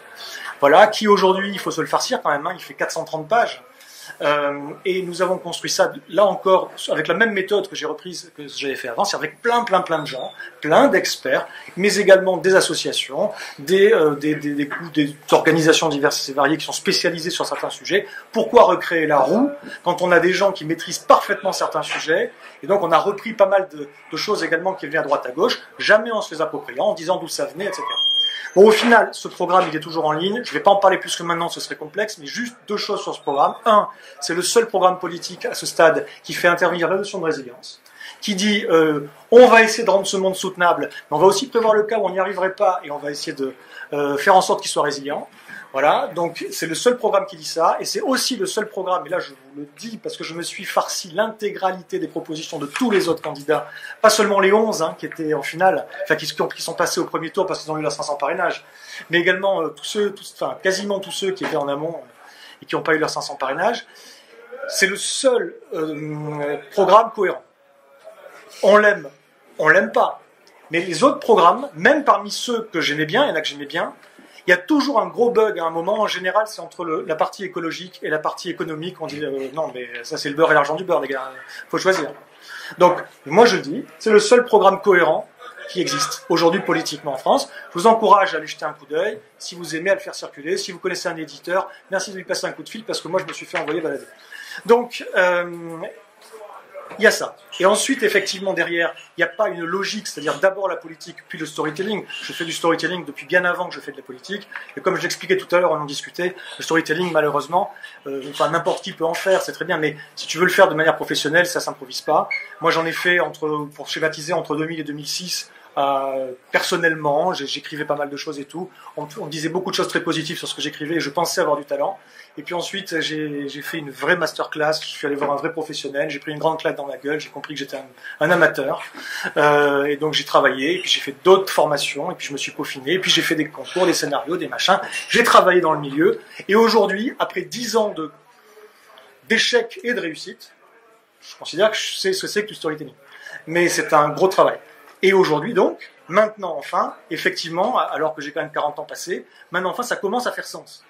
Voilà, qui aujourd'hui, il faut se le farcir quand même, hein, il fait quatre cent trente pages. Euh, et nous avons construit ça, là encore, avec la même méthode que j'ai reprise, que j'avais fait avant, c'est avec plein, plein, plein de gens, plein d'experts, mais également des associations, des, euh, des, des, des, des organisations diverses et variées qui sont spécialisées sur certains sujets. Pourquoi recréer la roue quand on a des gens qui maîtrisent parfaitement certains sujets? Et donc, on a repris pas mal de, de choses également qui venaient à droite, à gauche, jamais en se les appropriant, en disant d'où ça venait, et cetera. Bon, au final, ce programme, il est toujours en ligne. Je ne vais pas en parler plus que maintenant, ce serait complexe, mais juste deux choses sur ce programme. Un, c'est le seul programme politique à ce stade qui fait intervenir la notion de résilience, qui dit euh, on va essayer de rendre ce monde soutenable, mais on va aussi prévoir le cas où on n'y arriverait pas et on va essayer de euh, faire en sorte qu'il soit résilient. Voilà, donc c'est le seul programme qui dit ça, et c'est aussi le seul programme, et là je vous le dis parce que je me suis farci l'intégralité des propositions de tous les autres candidats, pas seulement les onze hein, qui étaient en finale, enfin qui, qui sont passés au premier tour parce qu'ils ont eu leurs cinq cents parrainages, mais également euh, tous ceux, tous, enfin quasiment tous ceux qui étaient en amont euh, et qui n'ont pas eu leurs cinq cents parrainages. C'est le seul euh, programme cohérent. On l'aime, on l'aime pas, mais les autres programmes, même parmi ceux que j'aimais bien, il y en a que j'aimais bien, il y a toujours un gros bug à un moment. En général, c'est entre le, la partie écologique et la partie économique. On dit euh, non, mais ça c'est le beurre et l'argent du beurre, les gars. Faut choisir. Donc, moi je dis, c'est le seul programme cohérent qui existe aujourd'hui politiquement en France. Je vous encourage à lui jeter un coup d'œil. Si vous aimez, à le faire circuler. Si vous connaissez un éditeur, merci de lui passer un coup de fil parce que moi je me suis fait envoyer balader. Donc, euh, il y a ça. Et ensuite, effectivement, derrière, il n'y a pas une logique, c'est-à-dire d'abord la politique, puis le storytelling. Je fais du storytelling depuis bien avant que je fais de la politique. Et comme je l'expliquais tout à l'heure, on en discutait, le storytelling, malheureusement, euh, enfin, n'importe qui peut en faire, c'est très bien, mais si tu veux le faire de manière professionnelle, ça ne s'improvise pas. Moi, j'en ai fait, entre, pour schématiser, entre deux mille et deux mille six, euh, personnellement, j'écrivais pas mal de choses et tout. On, on disait beaucoup de choses très positives sur ce que j'écrivais et je pensais avoir du talent. Et puis ensuite, j'ai, j'ai fait une vraie masterclass, je suis allé voir un vrai professionnel, j'ai pris une grande claque dans la gueule, j'ai compris que j'étais un, un amateur, euh, et donc j'ai travaillé, et puis j'ai fait d'autres formations, et puis je me suis peaufiné, et puis j'ai fait des concours, des scénarios, des machins, j'ai travaillé dans le milieu, et aujourd'hui, après dix ans de, d'échecs et de réussites, je considère que je sais ce que c'est que du storytelling. Mais c'est un gros travail. Et aujourd'hui donc, maintenant enfin, effectivement, alors que j'ai quand même quarante ans passés, maintenant enfin ça commence à faire sens.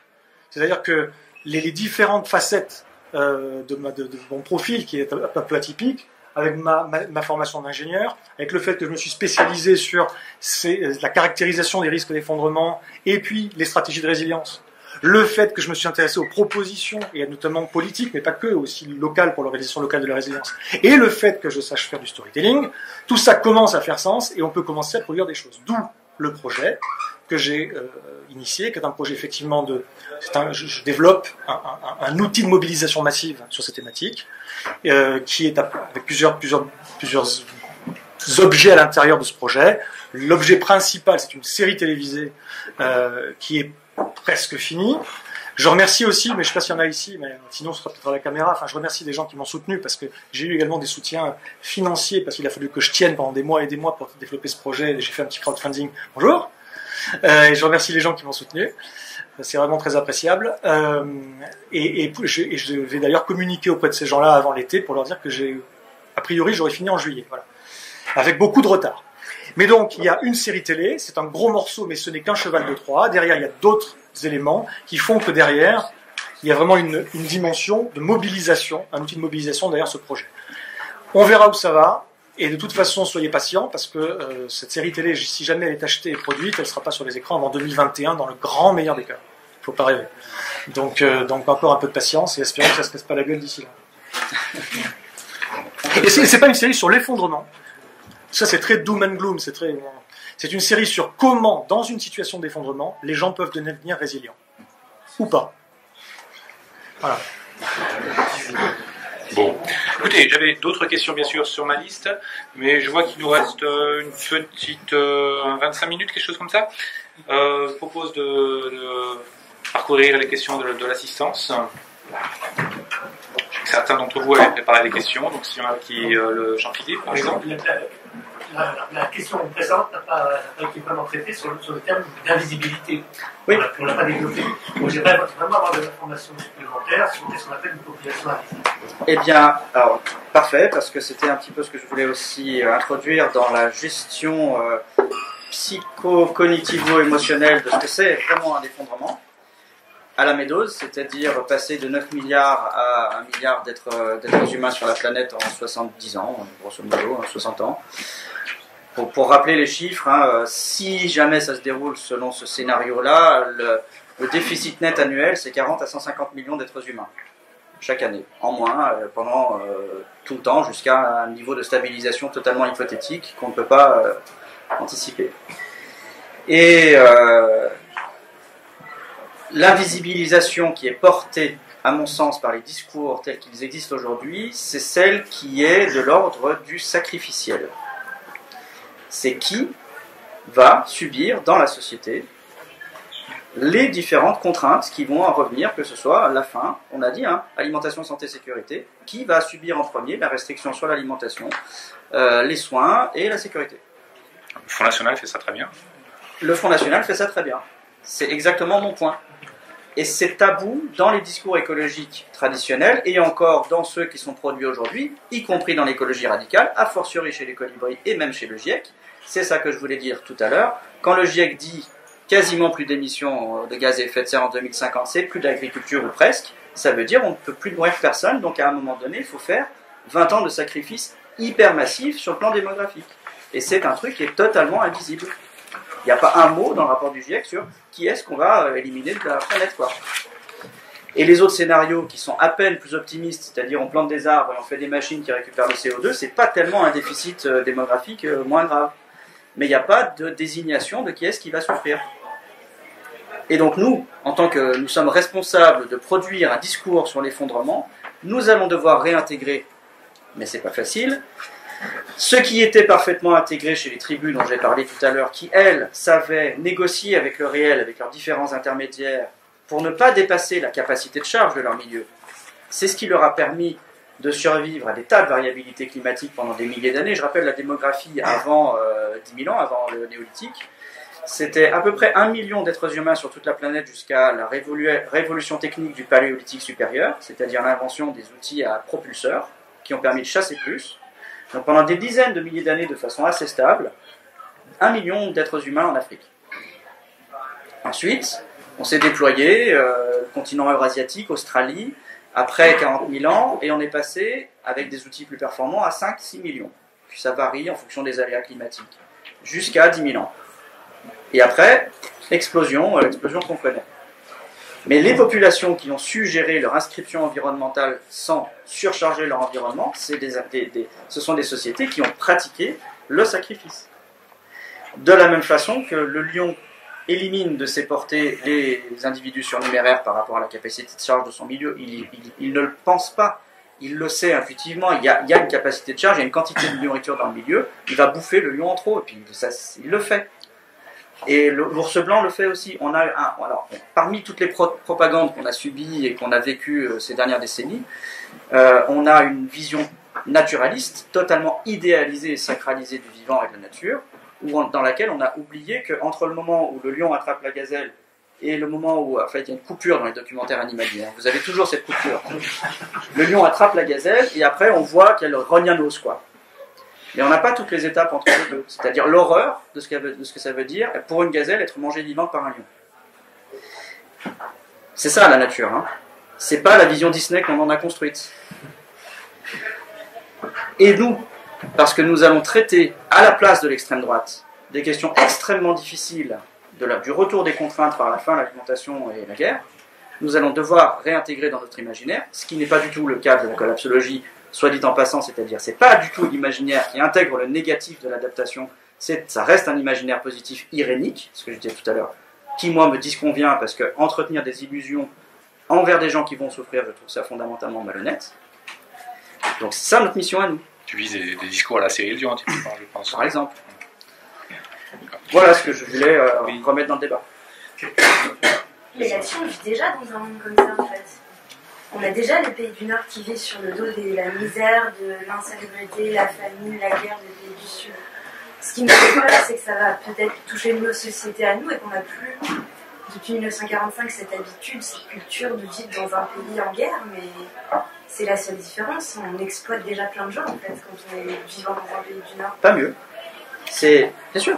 C'est-à-dire que Les, les différentes facettes euh, de, ma, de, de mon profil, qui est un, un peu atypique, avec ma, ma, ma formation d'ingénieur, avec le fait que je me suis spécialisé sur ces, la caractérisation des risques d'effondrement, et puis les stratégies de résilience, le fait que je me suis intéressé aux propositions, et notamment politiques, mais pas que, aussi locales, pour l'organisation locale de la résilience, et le fait que je sache faire du storytelling, tout ça commence à faire sens, et on peut commencer à produire des choses. D'où le projet que j'ai euh, initié, qui est un projet effectivement de... C'est un, je, je développe un, un, un outil de mobilisation massive sur ces thématiques, euh, qui est avec plusieurs, plusieurs, plusieurs objets à l'intérieur de ce projet. L'objet principal, c'est une série télévisée euh, qui est presque finie, Je remercie aussi, mais je ne sais pas s'il y en a ici, mais sinon ce sera peut-être à la caméra, enfin je remercie les gens qui m'ont soutenu parce que j'ai eu également des soutiens financiers parce qu'il a fallu que je tienne pendant des mois et des mois pour développer ce projet. J'ai fait un petit crowdfunding. Bonjour. Euh, et je remercie les gens qui m'ont soutenu. C'est vraiment très appréciable. Euh, et, et, je, et je vais d'ailleurs communiquer auprès de ces gens-là avant l'été pour leur dire que j'ai, a priori, j'aurais fini en juillet. Voilà. Avec beaucoup de retard. Mais donc, il y a une série télé, c'est un gros morceau, mais ce n'est qu'un cheval de Troie. Derrière, il y a d'autres éléments qui font que derrière, il y a vraiment une, une dimension de mobilisation, un outil de mobilisation derrière ce projet. On verra où ça va. Et de toute façon, soyez patients, parce que euh, cette série télé, si jamais elle est achetée et produite, elle ne sera pas sur les écrans avant deux mille vingt et un, dans le grand meilleur des cas. Il ne faut pas rêver. Donc, euh, donc encore un peu de patience, et espérons que ça ne se casse pas la gueule d'ici là. Et ce n'est pas une série sur l'effondrement. Ça, c'est très doom and gloom. C'est très... c'est une série sur comment, dans une situation d'effondrement, les gens peuvent devenir résilients. Ou pas. Voilà. Bon. Écoutez, j'avais d'autres questions, bien sûr, sur ma liste, mais je vois qu'il nous reste euh, une petite euh, vingt-cinq minutes, quelque chose comme ça. Euh, je propose de, de parcourir les questions de, de l'assistance. Certains d'entre vous avaient préparé des questions, donc s'il y en a qui... Euh, le Jean-Philippe, par exemple. La, la, la question présente n'a pas, pas été vraiment traitée sur, sur le terme d'invisibilité. Oui. On ne l'a pas développé. Donc j'aimerais vraiment avoir des informations supplémentaires sur ce qu'on appelle une population invisible. Eh bien, alors, parfait, parce que c'était un petit peu ce que je voulais aussi euh, introduire dans la gestion euh, psycho-cognitivo-émotionnelle de ce que c'est vraiment un effondrement. À la Meadows, c'est-à-dire passer de neuf milliards à un milliard d'êtres, d'êtres humains sur la planète en soixante-dix ans, grosso modo, soixante ans. Pour, pour rappeler les chiffres, hein, si jamais ça se déroule selon ce scénario-là, le, le déficit net annuel, c'est quarante à cent cinquante millions d'êtres humains, chaque année, en moins, pendant euh, tout le temps, jusqu'à un niveau de stabilisation totalement hypothétique qu'on ne peut pas euh, anticiper. Et... Euh, l'invisibilisation qui est portée, à mon sens, par les discours tels qu'ils existent aujourd'hui, c'est celle qui est de l'ordre du sacrificiel. C'est qui va subir dans la société les différentes contraintes qui vont en revenir, que ce soit la faim, on a dit, hein, alimentation, santé, sécurité, qui va subir en premier la restriction sur l'alimentation, euh, les soins et la sécurité. Le Fonds National fait ça très bien. Le Fonds National fait ça très bien. C'est exactement mon point. Et c'est tabou dans les discours écologiques traditionnels et encore dans ceux qui sont produits aujourd'hui, y compris dans l'écologie radicale, a fortiori chez les colibris et même chez le GIEC. C'est ça que je voulais dire tout à l'heure. Quand le GIEC dit quasiment plus d'émissions de gaz à effet de serre en deux mille cinquante, c'est plus d'agriculture ou presque, ça veut dire on ne peut plus nourrir personne. Donc à un moment donné, il faut faire vingt ans de sacrifices hyper massifs sur le plan démographique. Et c'est un truc qui est totalement invisible. Il n'y a pas un mot dans le rapport du GIEC sur qui est-ce qu'on va éliminer de la planète, quoi. Et les autres scénarios qui sont à peine plus optimistes, c'est-à-dire on plante des arbres et on fait des machines qui récupèrent le C O deux, c'est pas tellement un déficit démographique moins grave. Mais il n'y a pas de désignation de qui est-ce qui va souffrir. Et donc nous, en tant que nous sommes responsables de produire un discours sur l'effondrement, nous allons devoir réintégrer, mais c'est pas facile, ce qui était parfaitement intégré chez les tribus dont j'ai parlé tout à l'heure, qui, elles, savaient négocier avec le réel, avec leurs différents intermédiaires, pour ne pas dépasser la capacité de charge de leur milieu. C'est ce qui leur a permis de survivre à des tas de variabilités climatiques pendant des milliers d'années. Je rappelle la démographie avant euh, dix mille ans, avant le néolithique. C'était à peu près un million d'êtres humains sur toute la planète jusqu'à la révolu- révolution technique du paléolithique supérieur, c'est-à-dire l'invention des outils à propulseurs qui ont permis de chasser plus. Donc pendant des dizaines de milliers d'années de façon assez stable, un million d'êtres humains en Afrique. Ensuite, on s'est déployé, euh, continent eurasiatique, Australie, après quarante mille ans, et on est passé, avec des outils plus performants, à cinq à six millions. Puis ça varie en fonction des aléas climatiques, jusqu'à dix mille ans. Et après, explosion, euh, l'explosion qu'on connaît. Mais les populations qui ont su gérer leur inscription environnementale sans surcharger leur environnement, c'est des, des, des, ce sont des sociétés qui ont pratiqué le sacrifice. De la même façon que le lion élimine de ses portées les individus surnuméraires par rapport à la capacité de charge de son milieu, il, il, il ne le pense pas, il le sait intuitivement, il y a, il y a une capacité de charge, il y a une quantité de nourriture dans le milieu, il va bouffer le lion en trop, et puis ça, il le fait. Et l'ours blanc le fait aussi. On a un, alors, parmi toutes les pro propagandes qu'on a subies et qu'on a vécues euh, ces dernières décennies, euh, on a une vision naturaliste, totalement idéalisée et sacralisée du vivant et de la nature, où on, dans laquelle on a oublié qu'entre le moment où le lion attrape la gazelle et le moment où, en fait, il y a une coupure dans les documentaires animaliers, hein, vous avez toujours cette coupure. Le lion attrape la gazelle et après on voit qu'elle rogne un os, quoi. Et on n'a pas toutes les étapes entre les deux, c'est-à-dire l'horreur de ce que ça veut dire, pour une gazelle, être mangée vivante par un lion. C'est ça la nature, hein. C'est pas la vision Disney qu'on en a construite. Et nous, parce que nous allons traiter, à la place de l'extrême droite, des questions extrêmement difficiles, de la, du retour des contraintes par la faim, l'alimentation et la guerre, nous allons devoir réintégrer dans notre imaginaire, ce qui n'est pas du tout le cas de la collapsologie, soit dit en passant, c'est-à-dire c'est pas du tout l'imaginaire qui intègre le négatif de l'adaptation, ça reste un imaginaire positif irénique, ce que je disais tout à l'heure, qui moi me disconvient parce que entretenir des illusions envers des gens qui vont souffrir, je trouve ça fondamentalement malhonnête. Donc c'est ça notre mission à nous. Tu vises des, des discours à la série Lyon, tu parles, je pense. Par exemple. Voilà ce que je voulais euh, oui. remettre dans le débat. Les nations vivent déjà dans un monde comme ça en fait. On a déjà les pays du Nord qui vivent sur le dos de la misère, de l'insalubrité, la famine, la guerre des pays du Sud. Ce qui me fait peur, c'est que ça va peut-être toucher nos sociétés à nous et qu'on n'a plus, depuis mille neuf cent quarante-cinq, cette habitude, cette culture de vivre dans un pays en guerre, mais c'est la seule différence. On exploite déjà plein de gens, en fait, quand on est vivant dans un pays du Nord. Pas mieux. C'est... Bien sûr.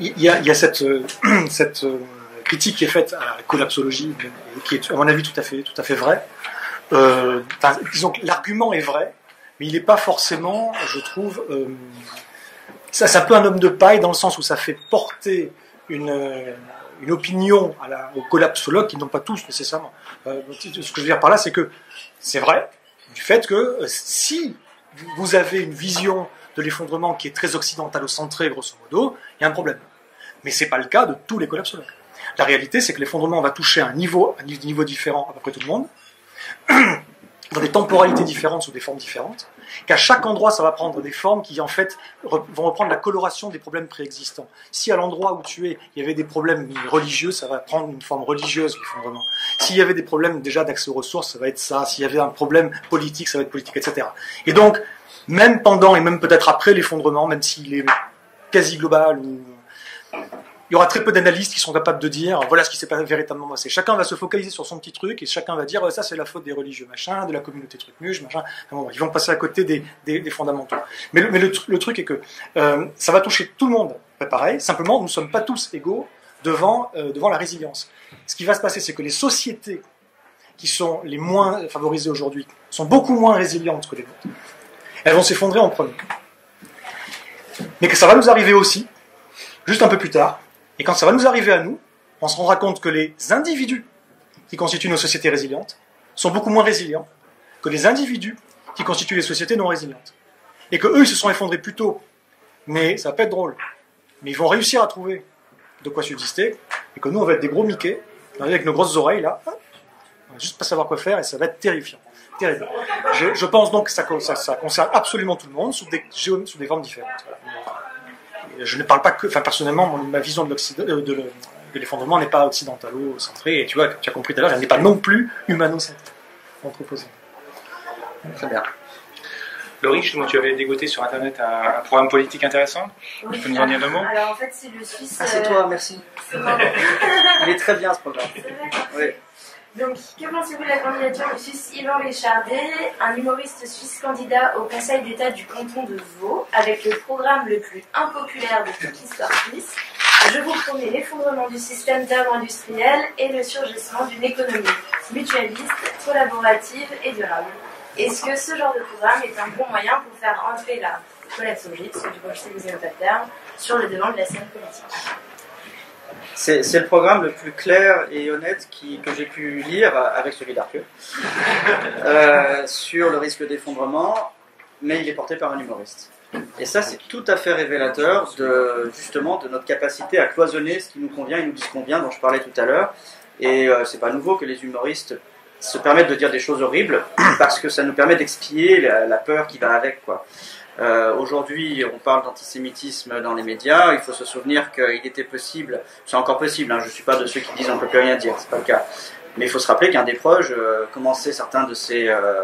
Il y a, il y a cette... Euh, cette euh, critique qui est faite à la collapsologie, et qui est, à mon avis, tout à fait, tout à fait vraie. Euh, disons que l'argument est vrai, mais il n'est pas forcément, je trouve, euh, ça, ça peut un homme de paille dans le sens où ça fait porter une, une opinion à la, aux collapsologues qui n'ont pas tous nécessairement. Euh, ce que je veux dire par là, c'est que c'est vrai du fait que euh, si vous avez une vision de l'effondrement qui est très occidentalo-centrée, grosso modo, il y a un problème. Mais c'est pas le cas de tous les collapsologues. La réalité, c'est que l'effondrement va toucher un niveau, un niveau différent à peu près tout le monde, dans des temporalités différentes sous des formes différentes, qu'à chaque endroit ça va prendre des formes qui en fait vont reprendre la coloration des problèmes préexistants. Si à l'endroit où tu es il y avait des problèmes religieux, ça va prendre une forme religieuse l'effondrement. S'il y avait des problèmes déjà d'accès aux ressources, ça va être ça. S'il y avait un problème politique, ça va être politique, et cetera. Et donc, même pendant et même peut-être après l'effondrement, même s'il est quasi global ou... il y aura très peu d'analystes qui sont capables de dire voilà ce qui s'est passé véritablement passé. Chacun va se focaliser sur son petit truc et chacun va dire ça c'est la faute des religieux machin, de la communauté truc muche machin. Bon, ils vont passer à côté des, des, des fondamentaux. Mais, le, mais le, le truc est que euh, ça va toucher tout le monde, pas pareil. Simplement, nous ne sommes pas tous égaux devant euh, devant la résilience. Ce qui va se passer, c'est que les sociétés qui sont les moins favorisées aujourd'hui sont beaucoup moins résilientes que les autres. Elles vont s'effondrer en premier. Mais que ça va nous arriver aussi, juste un peu plus tard. Et quand ça va nous arriver à nous, on se rendra compte que les individus qui constituent nos sociétés résilientes sont beaucoup moins résilients que les individus qui constituent les sociétés non résilientes. Et que eux, ils se sont effondrés plus tôt. Mais ça va pas être drôle. Mais ils vont réussir à trouver de quoi subsister. Et que nous, on va être des gros Mickey, avec nos grosses oreilles, là. On va juste pas savoir quoi faire et ça va être terrifiant. Terrible. Je, je pense donc que ça, ça, ça concerne absolument tout le monde sous des, sous des formes différentes. Voilà. Je ne parle pas que, enfin personnellement, mon, ma vision de l'effondrement n'est pas occidentalo-centrée, et tu vois, tu as compris tout à l'heure, elle n'est pas non plus humano-centrée, anthroposée. Très bien. Laurie, justement, tu avais dégoté sur Internet un, un programme politique intéressant. Oui. Tu peux nous en dire deux mots? Alors en fait, c'est le Suisse. Ah, c'est toi, merci. C'est moi. Il est très bien ce programme. Oui. Donc, que pensez-vous de la candidature du Suisse Yvan Richardet, un humoriste suisse candidat au Conseil d'État du canton de Vaud, avec le programme le plus impopulaire de toute l'histoire suisse? Je vous promets l'effondrement du système d'armes industriel et le surgissement d'une économie mutualiste, collaborative et durable. Est-ce que ce genre de programme est un bon moyen pour faire entrer la collapsologie, parce que du coup je sais que vous n'avez pas de terme, sur le devant de la scène politique? C'est le programme le plus clair et honnête qui, que j'ai pu lire, avec celui d'Arqueux, euh, sur le risque d'effondrement, mais il est porté par un humoriste. Et ça, c'est tout à fait révélateur de, justement, de notre capacité à cloisonner ce qui nous convient et nous disconvient, dont je parlais tout à l'heure. Et euh, c'est pas nouveau que les humoristes se permettre de dire des choses horribles parce que ça nous permet d'expier la, la peur qui va avec, quoi. Euh, aujourd'hui, on parle d'antisémitisme dans les médias. Il faut se souvenir qu'il était possible, c'est encore possible, hein, je ne suis pas de ceux qui disent on ne peut plus rien dire, c'est pas le cas. Mais il faut se rappeler qu'un des proches euh, commençait certains de ces euh,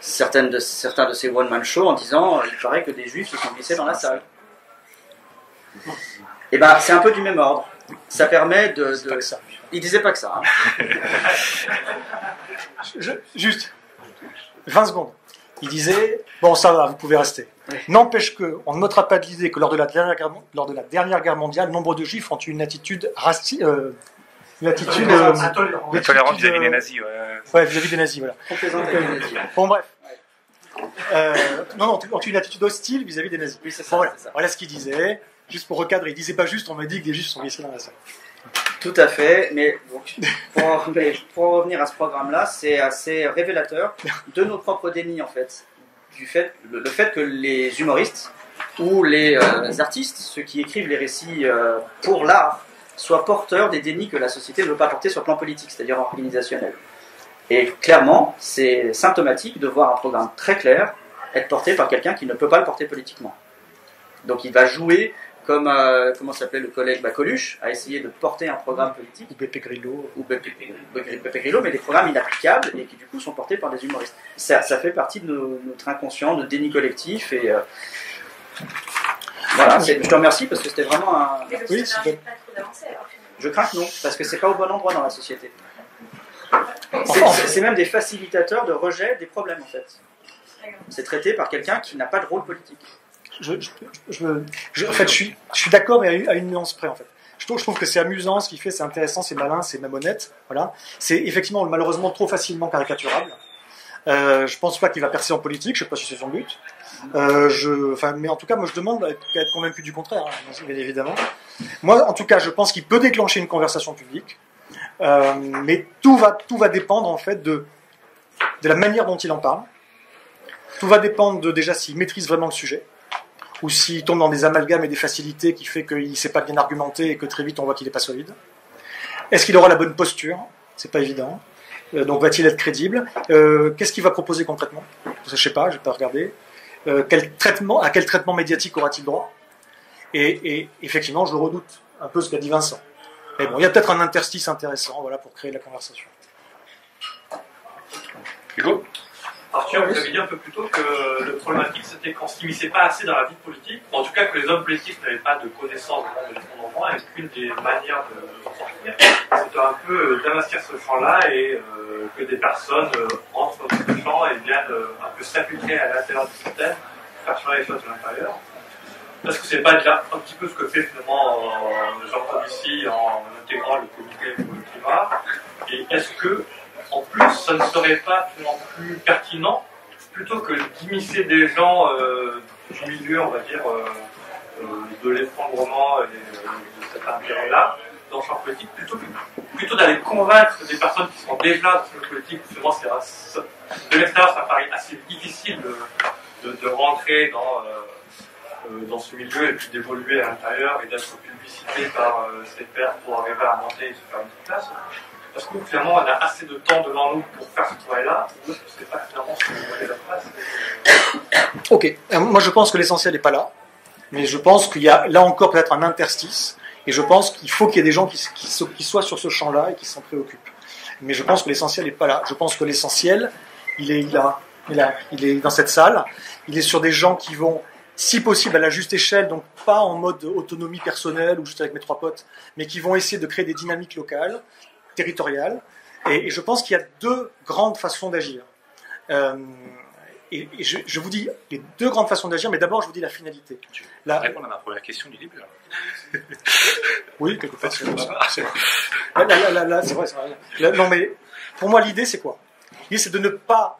certaines de certains de ces one-man shows en disant il paraît que des juifs se sont glissés dans la salle. Et ben c'est un peu du même ordre. Ça permet de. de... Pas que ça. Il disait pas que ça. Hein. je, juste vingt secondes. Il disait, bon ça va, vous pouvez rester. Oui. N'empêche qu'on ne notera pas de l'idée que lors de, la dernière guerre, lors de la dernière guerre mondiale, nombre de juifs ont eu une attitude raciste, euh, une attitude euh, intolérante vis-à-vis des nazis. Ouais, vis-à-vis des nazis, voilà. Donc, euh, bon bref. Euh, non, non, ont eu une attitude hostile vis-à-vis des nazis. Oui, c'est ça, bon, voilà. C'est ça. Voilà ce qu'il disait. Juste pour recadrer, il disait pas juste, on m'a dit que les juifs sont glissés dans la salle. Tout à fait, mais donc, pour, en, pour en revenir à ce programme-là, c'est assez révélateur de nos propres dénis, en fait. Du fait le, le fait que les humoristes ou les, euh, les artistes, ceux qui écrivent les récits euh, pour l'art, soient porteurs des dénis que la société ne veut pas porter sur le plan politique, c'est-à-dire organisationnel. Et clairement, c'est symptomatique de voir un programme très clair être porté par quelqu'un qui ne peut pas le porter politiquement. Donc il va jouer... Comme euh, comment s'appelait le collègue Coluche, a essayé de porter un programme politique. Ou Beppe Grillo. Ou Beppe, Beppe Grillo, mais des programmes inapplicables et qui du coup sont portés par des humoristes. Ça, ça fait partie de nos, notre inconscient, de déni collectif. Et, euh... voilà, c'est, je te remercie parce que c'était vraiment un. Mais le oui, c'est... Pas trop d'avancer, alors. Je crains que non, parce que c'est pas au bon endroit dans la société. C'est, c'est, c'est même des facilitateurs de rejet des problèmes en fait. C'est traité par quelqu'un qui n'a pas de rôle politique. Je, je, je, je, en fait, je suis, je suis d'accord, mais à une nuance près, en fait. Je trouve, je trouve que c'est amusant, ce qu'il fait, c'est intéressant, c'est malin, c'est même honnête. Voilà. C'est effectivement, malheureusement, trop facilement caricaturable. Euh, je pense pas qu'il va percer en politique, je sais pas si c'est son but. Euh, je, enfin, mais en tout cas, moi, je demande à être, à être convaincu du contraire, hein, bien évidemment. Moi, en tout cas, je pense qu'il peut déclencher une conversation publique, euh, mais tout va, tout va dépendre, en fait, de, de la manière dont il en parle. Tout va dépendre de, déjà, s'il maîtrise vraiment le sujet. Ou s'il tombe dans des amalgames et des facilités qui fait qu'il ne sait pas bien argumenter et que très vite on voit qu'il n'est pas solide. Est-ce qu'il aura la bonne posture? C'est pas évident. Euh, donc va-t-il être crédible? euh, Qu'est-ce qu'il va proposer concrètement? Je ne sais pas, je n'ai pas regardé. Euh, quel traitement, à quel traitement médiatique aura-t-il droit? et, et effectivement, je redoute un peu ce qu'a dit Vincent. Mais bon, il y a peut-être un interstice intéressant voilà, pour créer la conversation. Hugo? Arthur, vous avez dit un peu plus tôt que le problématique, c'était qu'on ne s'immisçait pas assez dans la vie politique, en tout cas que les hommes politiques n'avaient pas de connaissance de ce qu'on en prend, et qu'une des manières de s'en sortir, c'était un peu d'investir ce champ-là et euh, que des personnes euh, entrent dans ce champ et viennent euh, un peu s'appliquer à l'intérieur du système, faire changer les choses de l'intérieur. Est-ce que c'est pas déjà un petit peu ce que fait finalement euh, Jancovici en intégrant le comité pour le climat? Et est-ce que en plus, ça ne serait pas finalement plus pertinent, plutôt que d'immiscer des gens euh, du milieu, on va dire, euh, de l'effondrement et euh, de cet intérêt-là, dans le champ politique, plutôt, plutôt d'aller convaincre des personnes qui sont déjà dans le champ politique, souvent c'est assez, de l'extérieur, ça paraît assez difficile de, de, de rentrer dans, euh, dans ce milieu et puis d'évoluer à l'intérieur et d'être publicité par euh, ses pairs pour arriver à monter et se faire une petite place. Parce que finalement, on a assez de temps devant nous pour faire ce travail-là. Je ne sais pas finalement ce que vous voulez la place. Ok. Moi, je pense que l'essentiel n'est pas là. Mais je pense qu'il y a là encore peut-être un interstice. Et je pense qu'il faut qu'il y ait des gens qui, qui, qui soient sur ce champ-là et qui s'en préoccupent. Mais je pense que l'essentiel n'est pas là. Je pense que l'essentiel, il est là. Il est là. Il est dans cette salle. Il est sur des gens qui vont, si possible, à la juste échelle, donc pas en mode autonomie personnelle ou juste avec mes trois potes, mais qui vont essayer de créer des dynamiques locales, territoriale, et, et je pense qu'il y a deux grandes façons d'agir. Euh, et et je, je vous dis les deux grandes façons d'agir, mais d'abord je vous dis la finalité. Tu veux la... répondre à ma première question du début. Oui, quelque part, c'est vrai. Là, non, mais pour moi, l'idée, c'est quoi? L'idée, c'est de ne pas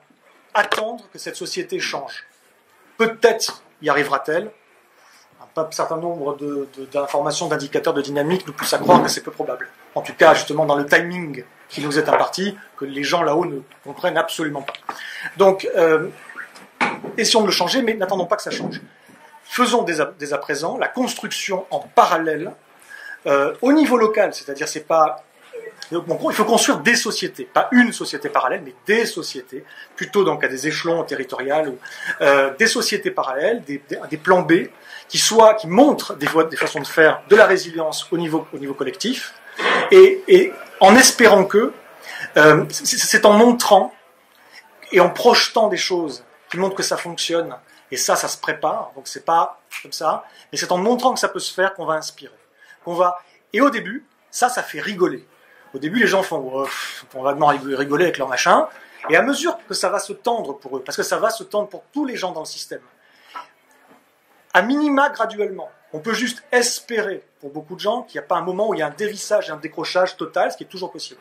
attendre que cette société change. Peut-être y arrivera-t-elle. Un certain nombre de, de, d'informations, d'indicateurs, de dynamiques nous poussent à croire que c'est peu probable. En tout cas, justement, dans le timing qui nous est imparti, que les gens là-haut ne comprennent absolument pas. Donc, euh, essayons de le changer, mais n'attendons pas que ça change. Faisons dès à, dès à présent la construction en parallèle, euh, au niveau local, c'est-à-dire c'est pas Donc, en gros, il faut construire des sociétés, pas une société parallèle, mais des sociétés, plutôt donc à des échelons territoriaux, euh, des sociétés parallèles, des, des, des plans B, qui soient, qui montrent des voies, des façons de faire, de la résilience au niveau, au niveau collectif, et, et en espérant que, euh, c'est en montrant et en projetant des choses qui montrent que ça fonctionne, et ça, ça se prépare, donc c'est pas comme ça, mais c'est en montrant que ça peut se faire qu'on va inspirer, qu'on va, et au début, ça, ça fait rigoler. Au début, les gens font on va rigoler avec leur machin, et à mesure que ça va se tendre pour eux, parce que ça va se tendre pour tous les gens dans le système, à minima, graduellement, on peut juste espérer, pour beaucoup de gens, qu'il n'y a pas un moment où il y a un dévissage et un décrochage total, ce qui est toujours possible.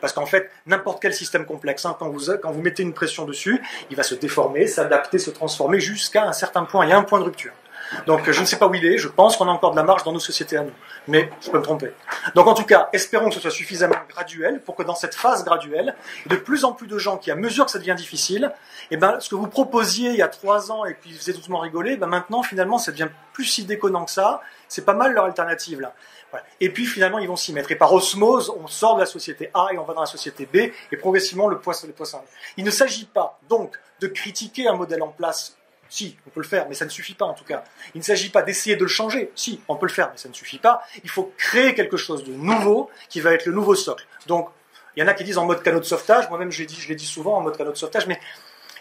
Parce qu'en fait, n'importe quel système complexe, hein, quand, vous, quand vous mettez une pression dessus, il va se déformer, s'adapter, se transformer jusqu'à un certain point. Il y a un point de rupture. Donc je ne sais pas où il est, je pense qu'on a encore de la marge dans nos sociétés à nous. Mais je peux me tromper. Donc en tout cas, espérons que ce soit suffisamment graduel pour que dans cette phase graduelle, de plus en plus de gens qui, à mesure que ça devient difficile, eh ben, ce que vous proposiez il y a trois ans et puis vous faisiez doucement rigoler, ben maintenant finalement ça devient plus si déconnant que ça. C'est pas mal leur alternative là. Voilà. Et puis finalement ils vont s'y mettre. Et par osmose, on sort de la société A et on va dans la société B et progressivement le poisson. Le poisson. Il ne s'agit pas donc de critiquer un modèle en place. Si, on peut le faire, mais ça ne suffit pas en tout cas. Il ne s'agit pas d'essayer de le changer. Si, on peut le faire, mais ça ne suffit pas. Il faut créer quelque chose de nouveau qui va être le nouveau socle. Donc, il y en a qui disent en mode canot de sauvetage. Moi-même, je l'ai dit, je l'ai dit souvent en mode canot de sauvetage, mais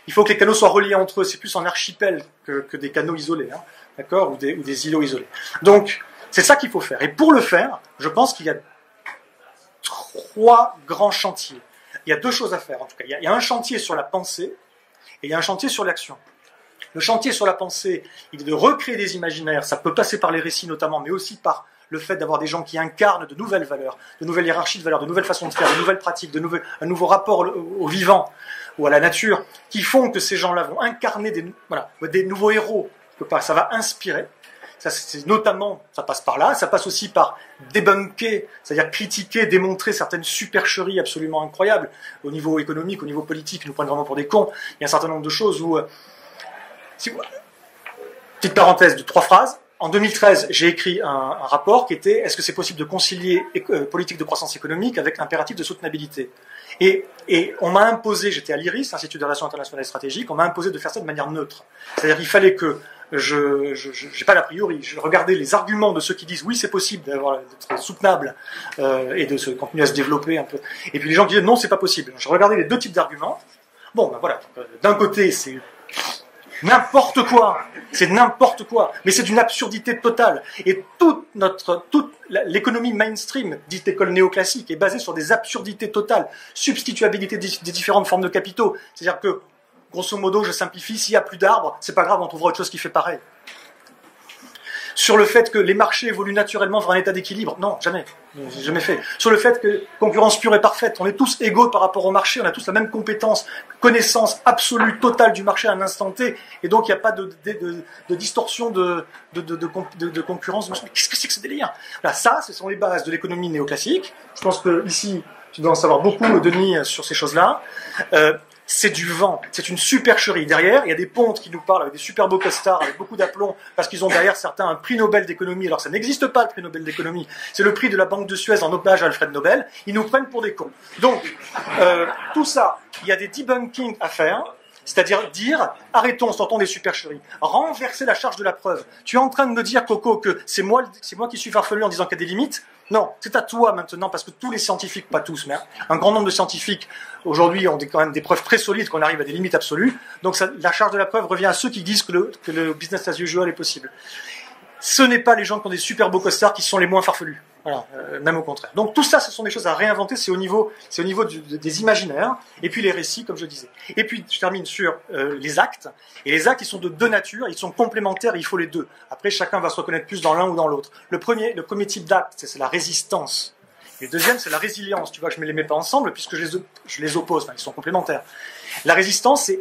il faut que les canaux soient reliés entre eux. C'est plus en archipel que, que des canaux isolés, hein, d'accord, ou des, ou des îlots isolés. Donc, c'est ça qu'il faut faire. Et pour le faire, je pense qu'il y a trois grands chantiers. Il y a deux choses à faire en tout cas. Il y a, il y a un chantier sur la pensée et il y a un chantier sur l'action. Le chantier sur la pensée, il est de recréer des imaginaires, ça peut passer par les récits notamment, mais aussi par le fait d'avoir des gens qui incarnent de nouvelles valeurs, de nouvelles hiérarchies de valeurs, de nouvelles façons de faire, de nouvelles pratiques, de nouvel, un nouveau rapport au, au vivant ou à la nature, qui font que ces gens-là vont incarner des, voilà, des nouveaux héros. Ça va inspirer. Ça, c'est notamment, ça passe par là, ça passe aussi par débunker, c'est-à-dire critiquer, démontrer certaines supercheries absolument incroyables au niveau économique, au niveau politique, ils nous prennent vraiment pour des cons. Il y a un certain nombre de choses où... Si vous... Petite parenthèse de trois phrases. En deux mille treize, j'ai écrit un, un rapport qui était « Est-ce que c'est possible de concilier euh, politique de croissance économique avec impératif de soutenabilité ?» Et, et on m'a imposé, j'étais à l'I R I S, Institut de Relations Internationales et Stratégiques, on m'a imposé de faire ça de manière neutre. C'est-à-dire qu'il fallait que je, je, je j'ai pas l'a priori, je regardais les arguments de ceux qui disent « Oui, c'est possible d'avoir, d'être soutenable euh, et de se continuer à se développer un peu. » Et puis les gens qui disaient « Non, c'est pas possible. » Je regardais les deux types d'arguments. Bon, ben voilà. D'un côté, c'est... N'importe quoi, c'est n'importe quoi, mais c'est d'une absurdité totale. Et toute notre, toute l'économie mainstream, dite école néoclassique, est basée sur des absurdités totales, substituabilité des différentes formes de capitaux. C'est-à-dire que, grosso modo, je simplifie, s'il y a plus d'arbres, c'est pas grave, on trouvera autre chose qui fait pareil. Sur le fait que les marchés évoluent naturellement vers un état d'équilibre. Non, jamais. Jamais fait. Sur le fait que concurrence pure et parfaite. On est tous égaux par rapport au marché. On a tous la même compétence, connaissance absolue, totale du marché à un instant T. Et donc, il n'y a pas de, de, de, de distorsion de, de, de, de, de, de concurrence. Qu'est-ce que c'est que ce délire? Là, ça, ce sont les bases de l'économie néoclassique. Je pense que ici, tu dois en savoir beaucoup, Denis, sur ces choses-là. Euh, C'est du vent, c'est une supercherie. Derrière, il y a des pontes qui nous parlent avec des super beaux costards, avec beaucoup d'aplomb, parce qu'ils ont derrière certains un prix Nobel d'économie. Alors ça n'existe pas, le prix Nobel d'économie. C'est le prix de la Banque de Suez en hommage à Alfred Nobel. Ils nous prennent pour des cons. Donc, euh, tout ça, il y a des debunking à faire, c'est-à-dire dire, arrêtons, sortons des supercheries. Renverser la charge de la preuve. Tu es en train de me dire, Coco, que c'est moi, c'est moi qui suis farfelu en disant qu'il y a des limites. Non, c'est à toi maintenant, parce que tous les scientifiques, pas tous, mais un grand nombre de scientifiques, aujourd'hui, ont quand même des preuves très solides qu'on arrive à des limites absolues. Donc ça, la charge de la preuve revient à ceux qui disent que le, que le business as usual est possible. Ce n'est pas les gens qui ont des super beaux costards qui sont les moins farfelus. Voilà, euh, même au contraire. Donc tout ça, ce sont des choses à réinventer, c'est au niveau, c'est au niveau du, des imaginaires, et puis les récits, comme je disais. Et puis, je termine sur euh, les actes. Et les actes, ils sont de deux natures, ils sont complémentaires, et il faut les deux. Après, chacun va se reconnaître plus dans l'un ou dans l'autre. Le premier, le premier type d'acte, c'est, c'est la résistance. Et le deuxième, c'est la résilience. Tu vois, je ne les mets pas ensemble, puisque je les, je les oppose, enfin, ils sont complémentaires. La résistance, c'est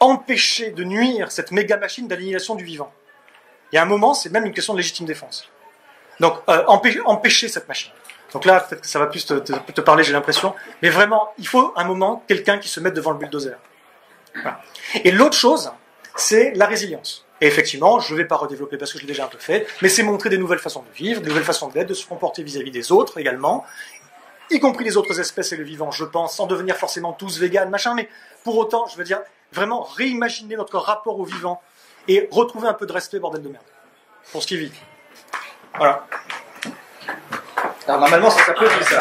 empêcher de nuire cette méga-machine d'annihilation du vivant. Il y a un moment, c'est même une question de légitime défense. Donc, euh, empêcher, empêcher cette machine. Donc là, peut-être que ça va plus te, te, te parler, j'ai l'impression. Mais vraiment, il faut un moment, quelqu'un qui se mette devant le bulldozer. Voilà. Et l'autre chose, c'est la résilience. Et effectivement, je ne vais pas redévelopper parce que je l'ai déjà un peu fait, mais c'est montrer des nouvelles façons de vivre, des nouvelles façons d'être, de se comporter vis-à-vis des autres également. y compris les autres espèces et le vivant, je pense, sans devenir forcément tous véganes, machin, mais pour autant, je veux dire, vraiment réimaginer notre rapport au vivant et retrouver un peu de respect, bordel de merde, pour ce qui vit. Voilà. Alors, normalement, ça s'appelle tout ça.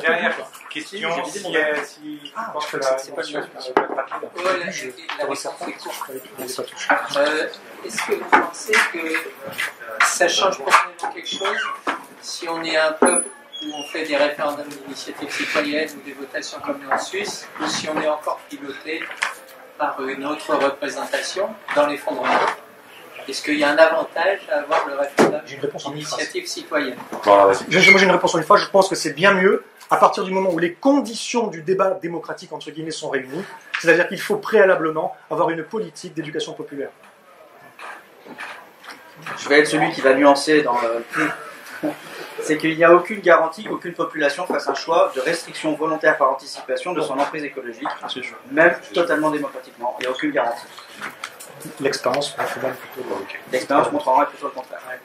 Dernière question, si, si, si ah, je pense que la réponse est pas rapide. Oh, la, je, la réponse est courte. Euh, Est-ce que vous pensez que ça change profondément quelque chose si on est un peuple où on fait des référendums d'initiative citoyenne ou des votations comme en Suisse, ou si on est encore piloté par une autre représentation dans l'effondrement? Est-ce qu'il y a un avantage à avoir le référendum d'initiative citoyenne? Voilà, j'ai une réponse en une fois. Je pense que c'est bien mieux à partir du moment où les conditions du débat démocratique entre guillemets sont réunies. C'est-à-dire qu'il faut préalablement avoir une politique d'éducation populaire. Je vais être celui qui va nuancer dans le... C'est qu'il n'y a aucune garantie qu'aucune population fasse un choix de restriction volontaire par anticipation de son emprise écologique, même totalement démocratiquement. Il n'y a aucune garantie. L'expérience montrera plutôt le contraire.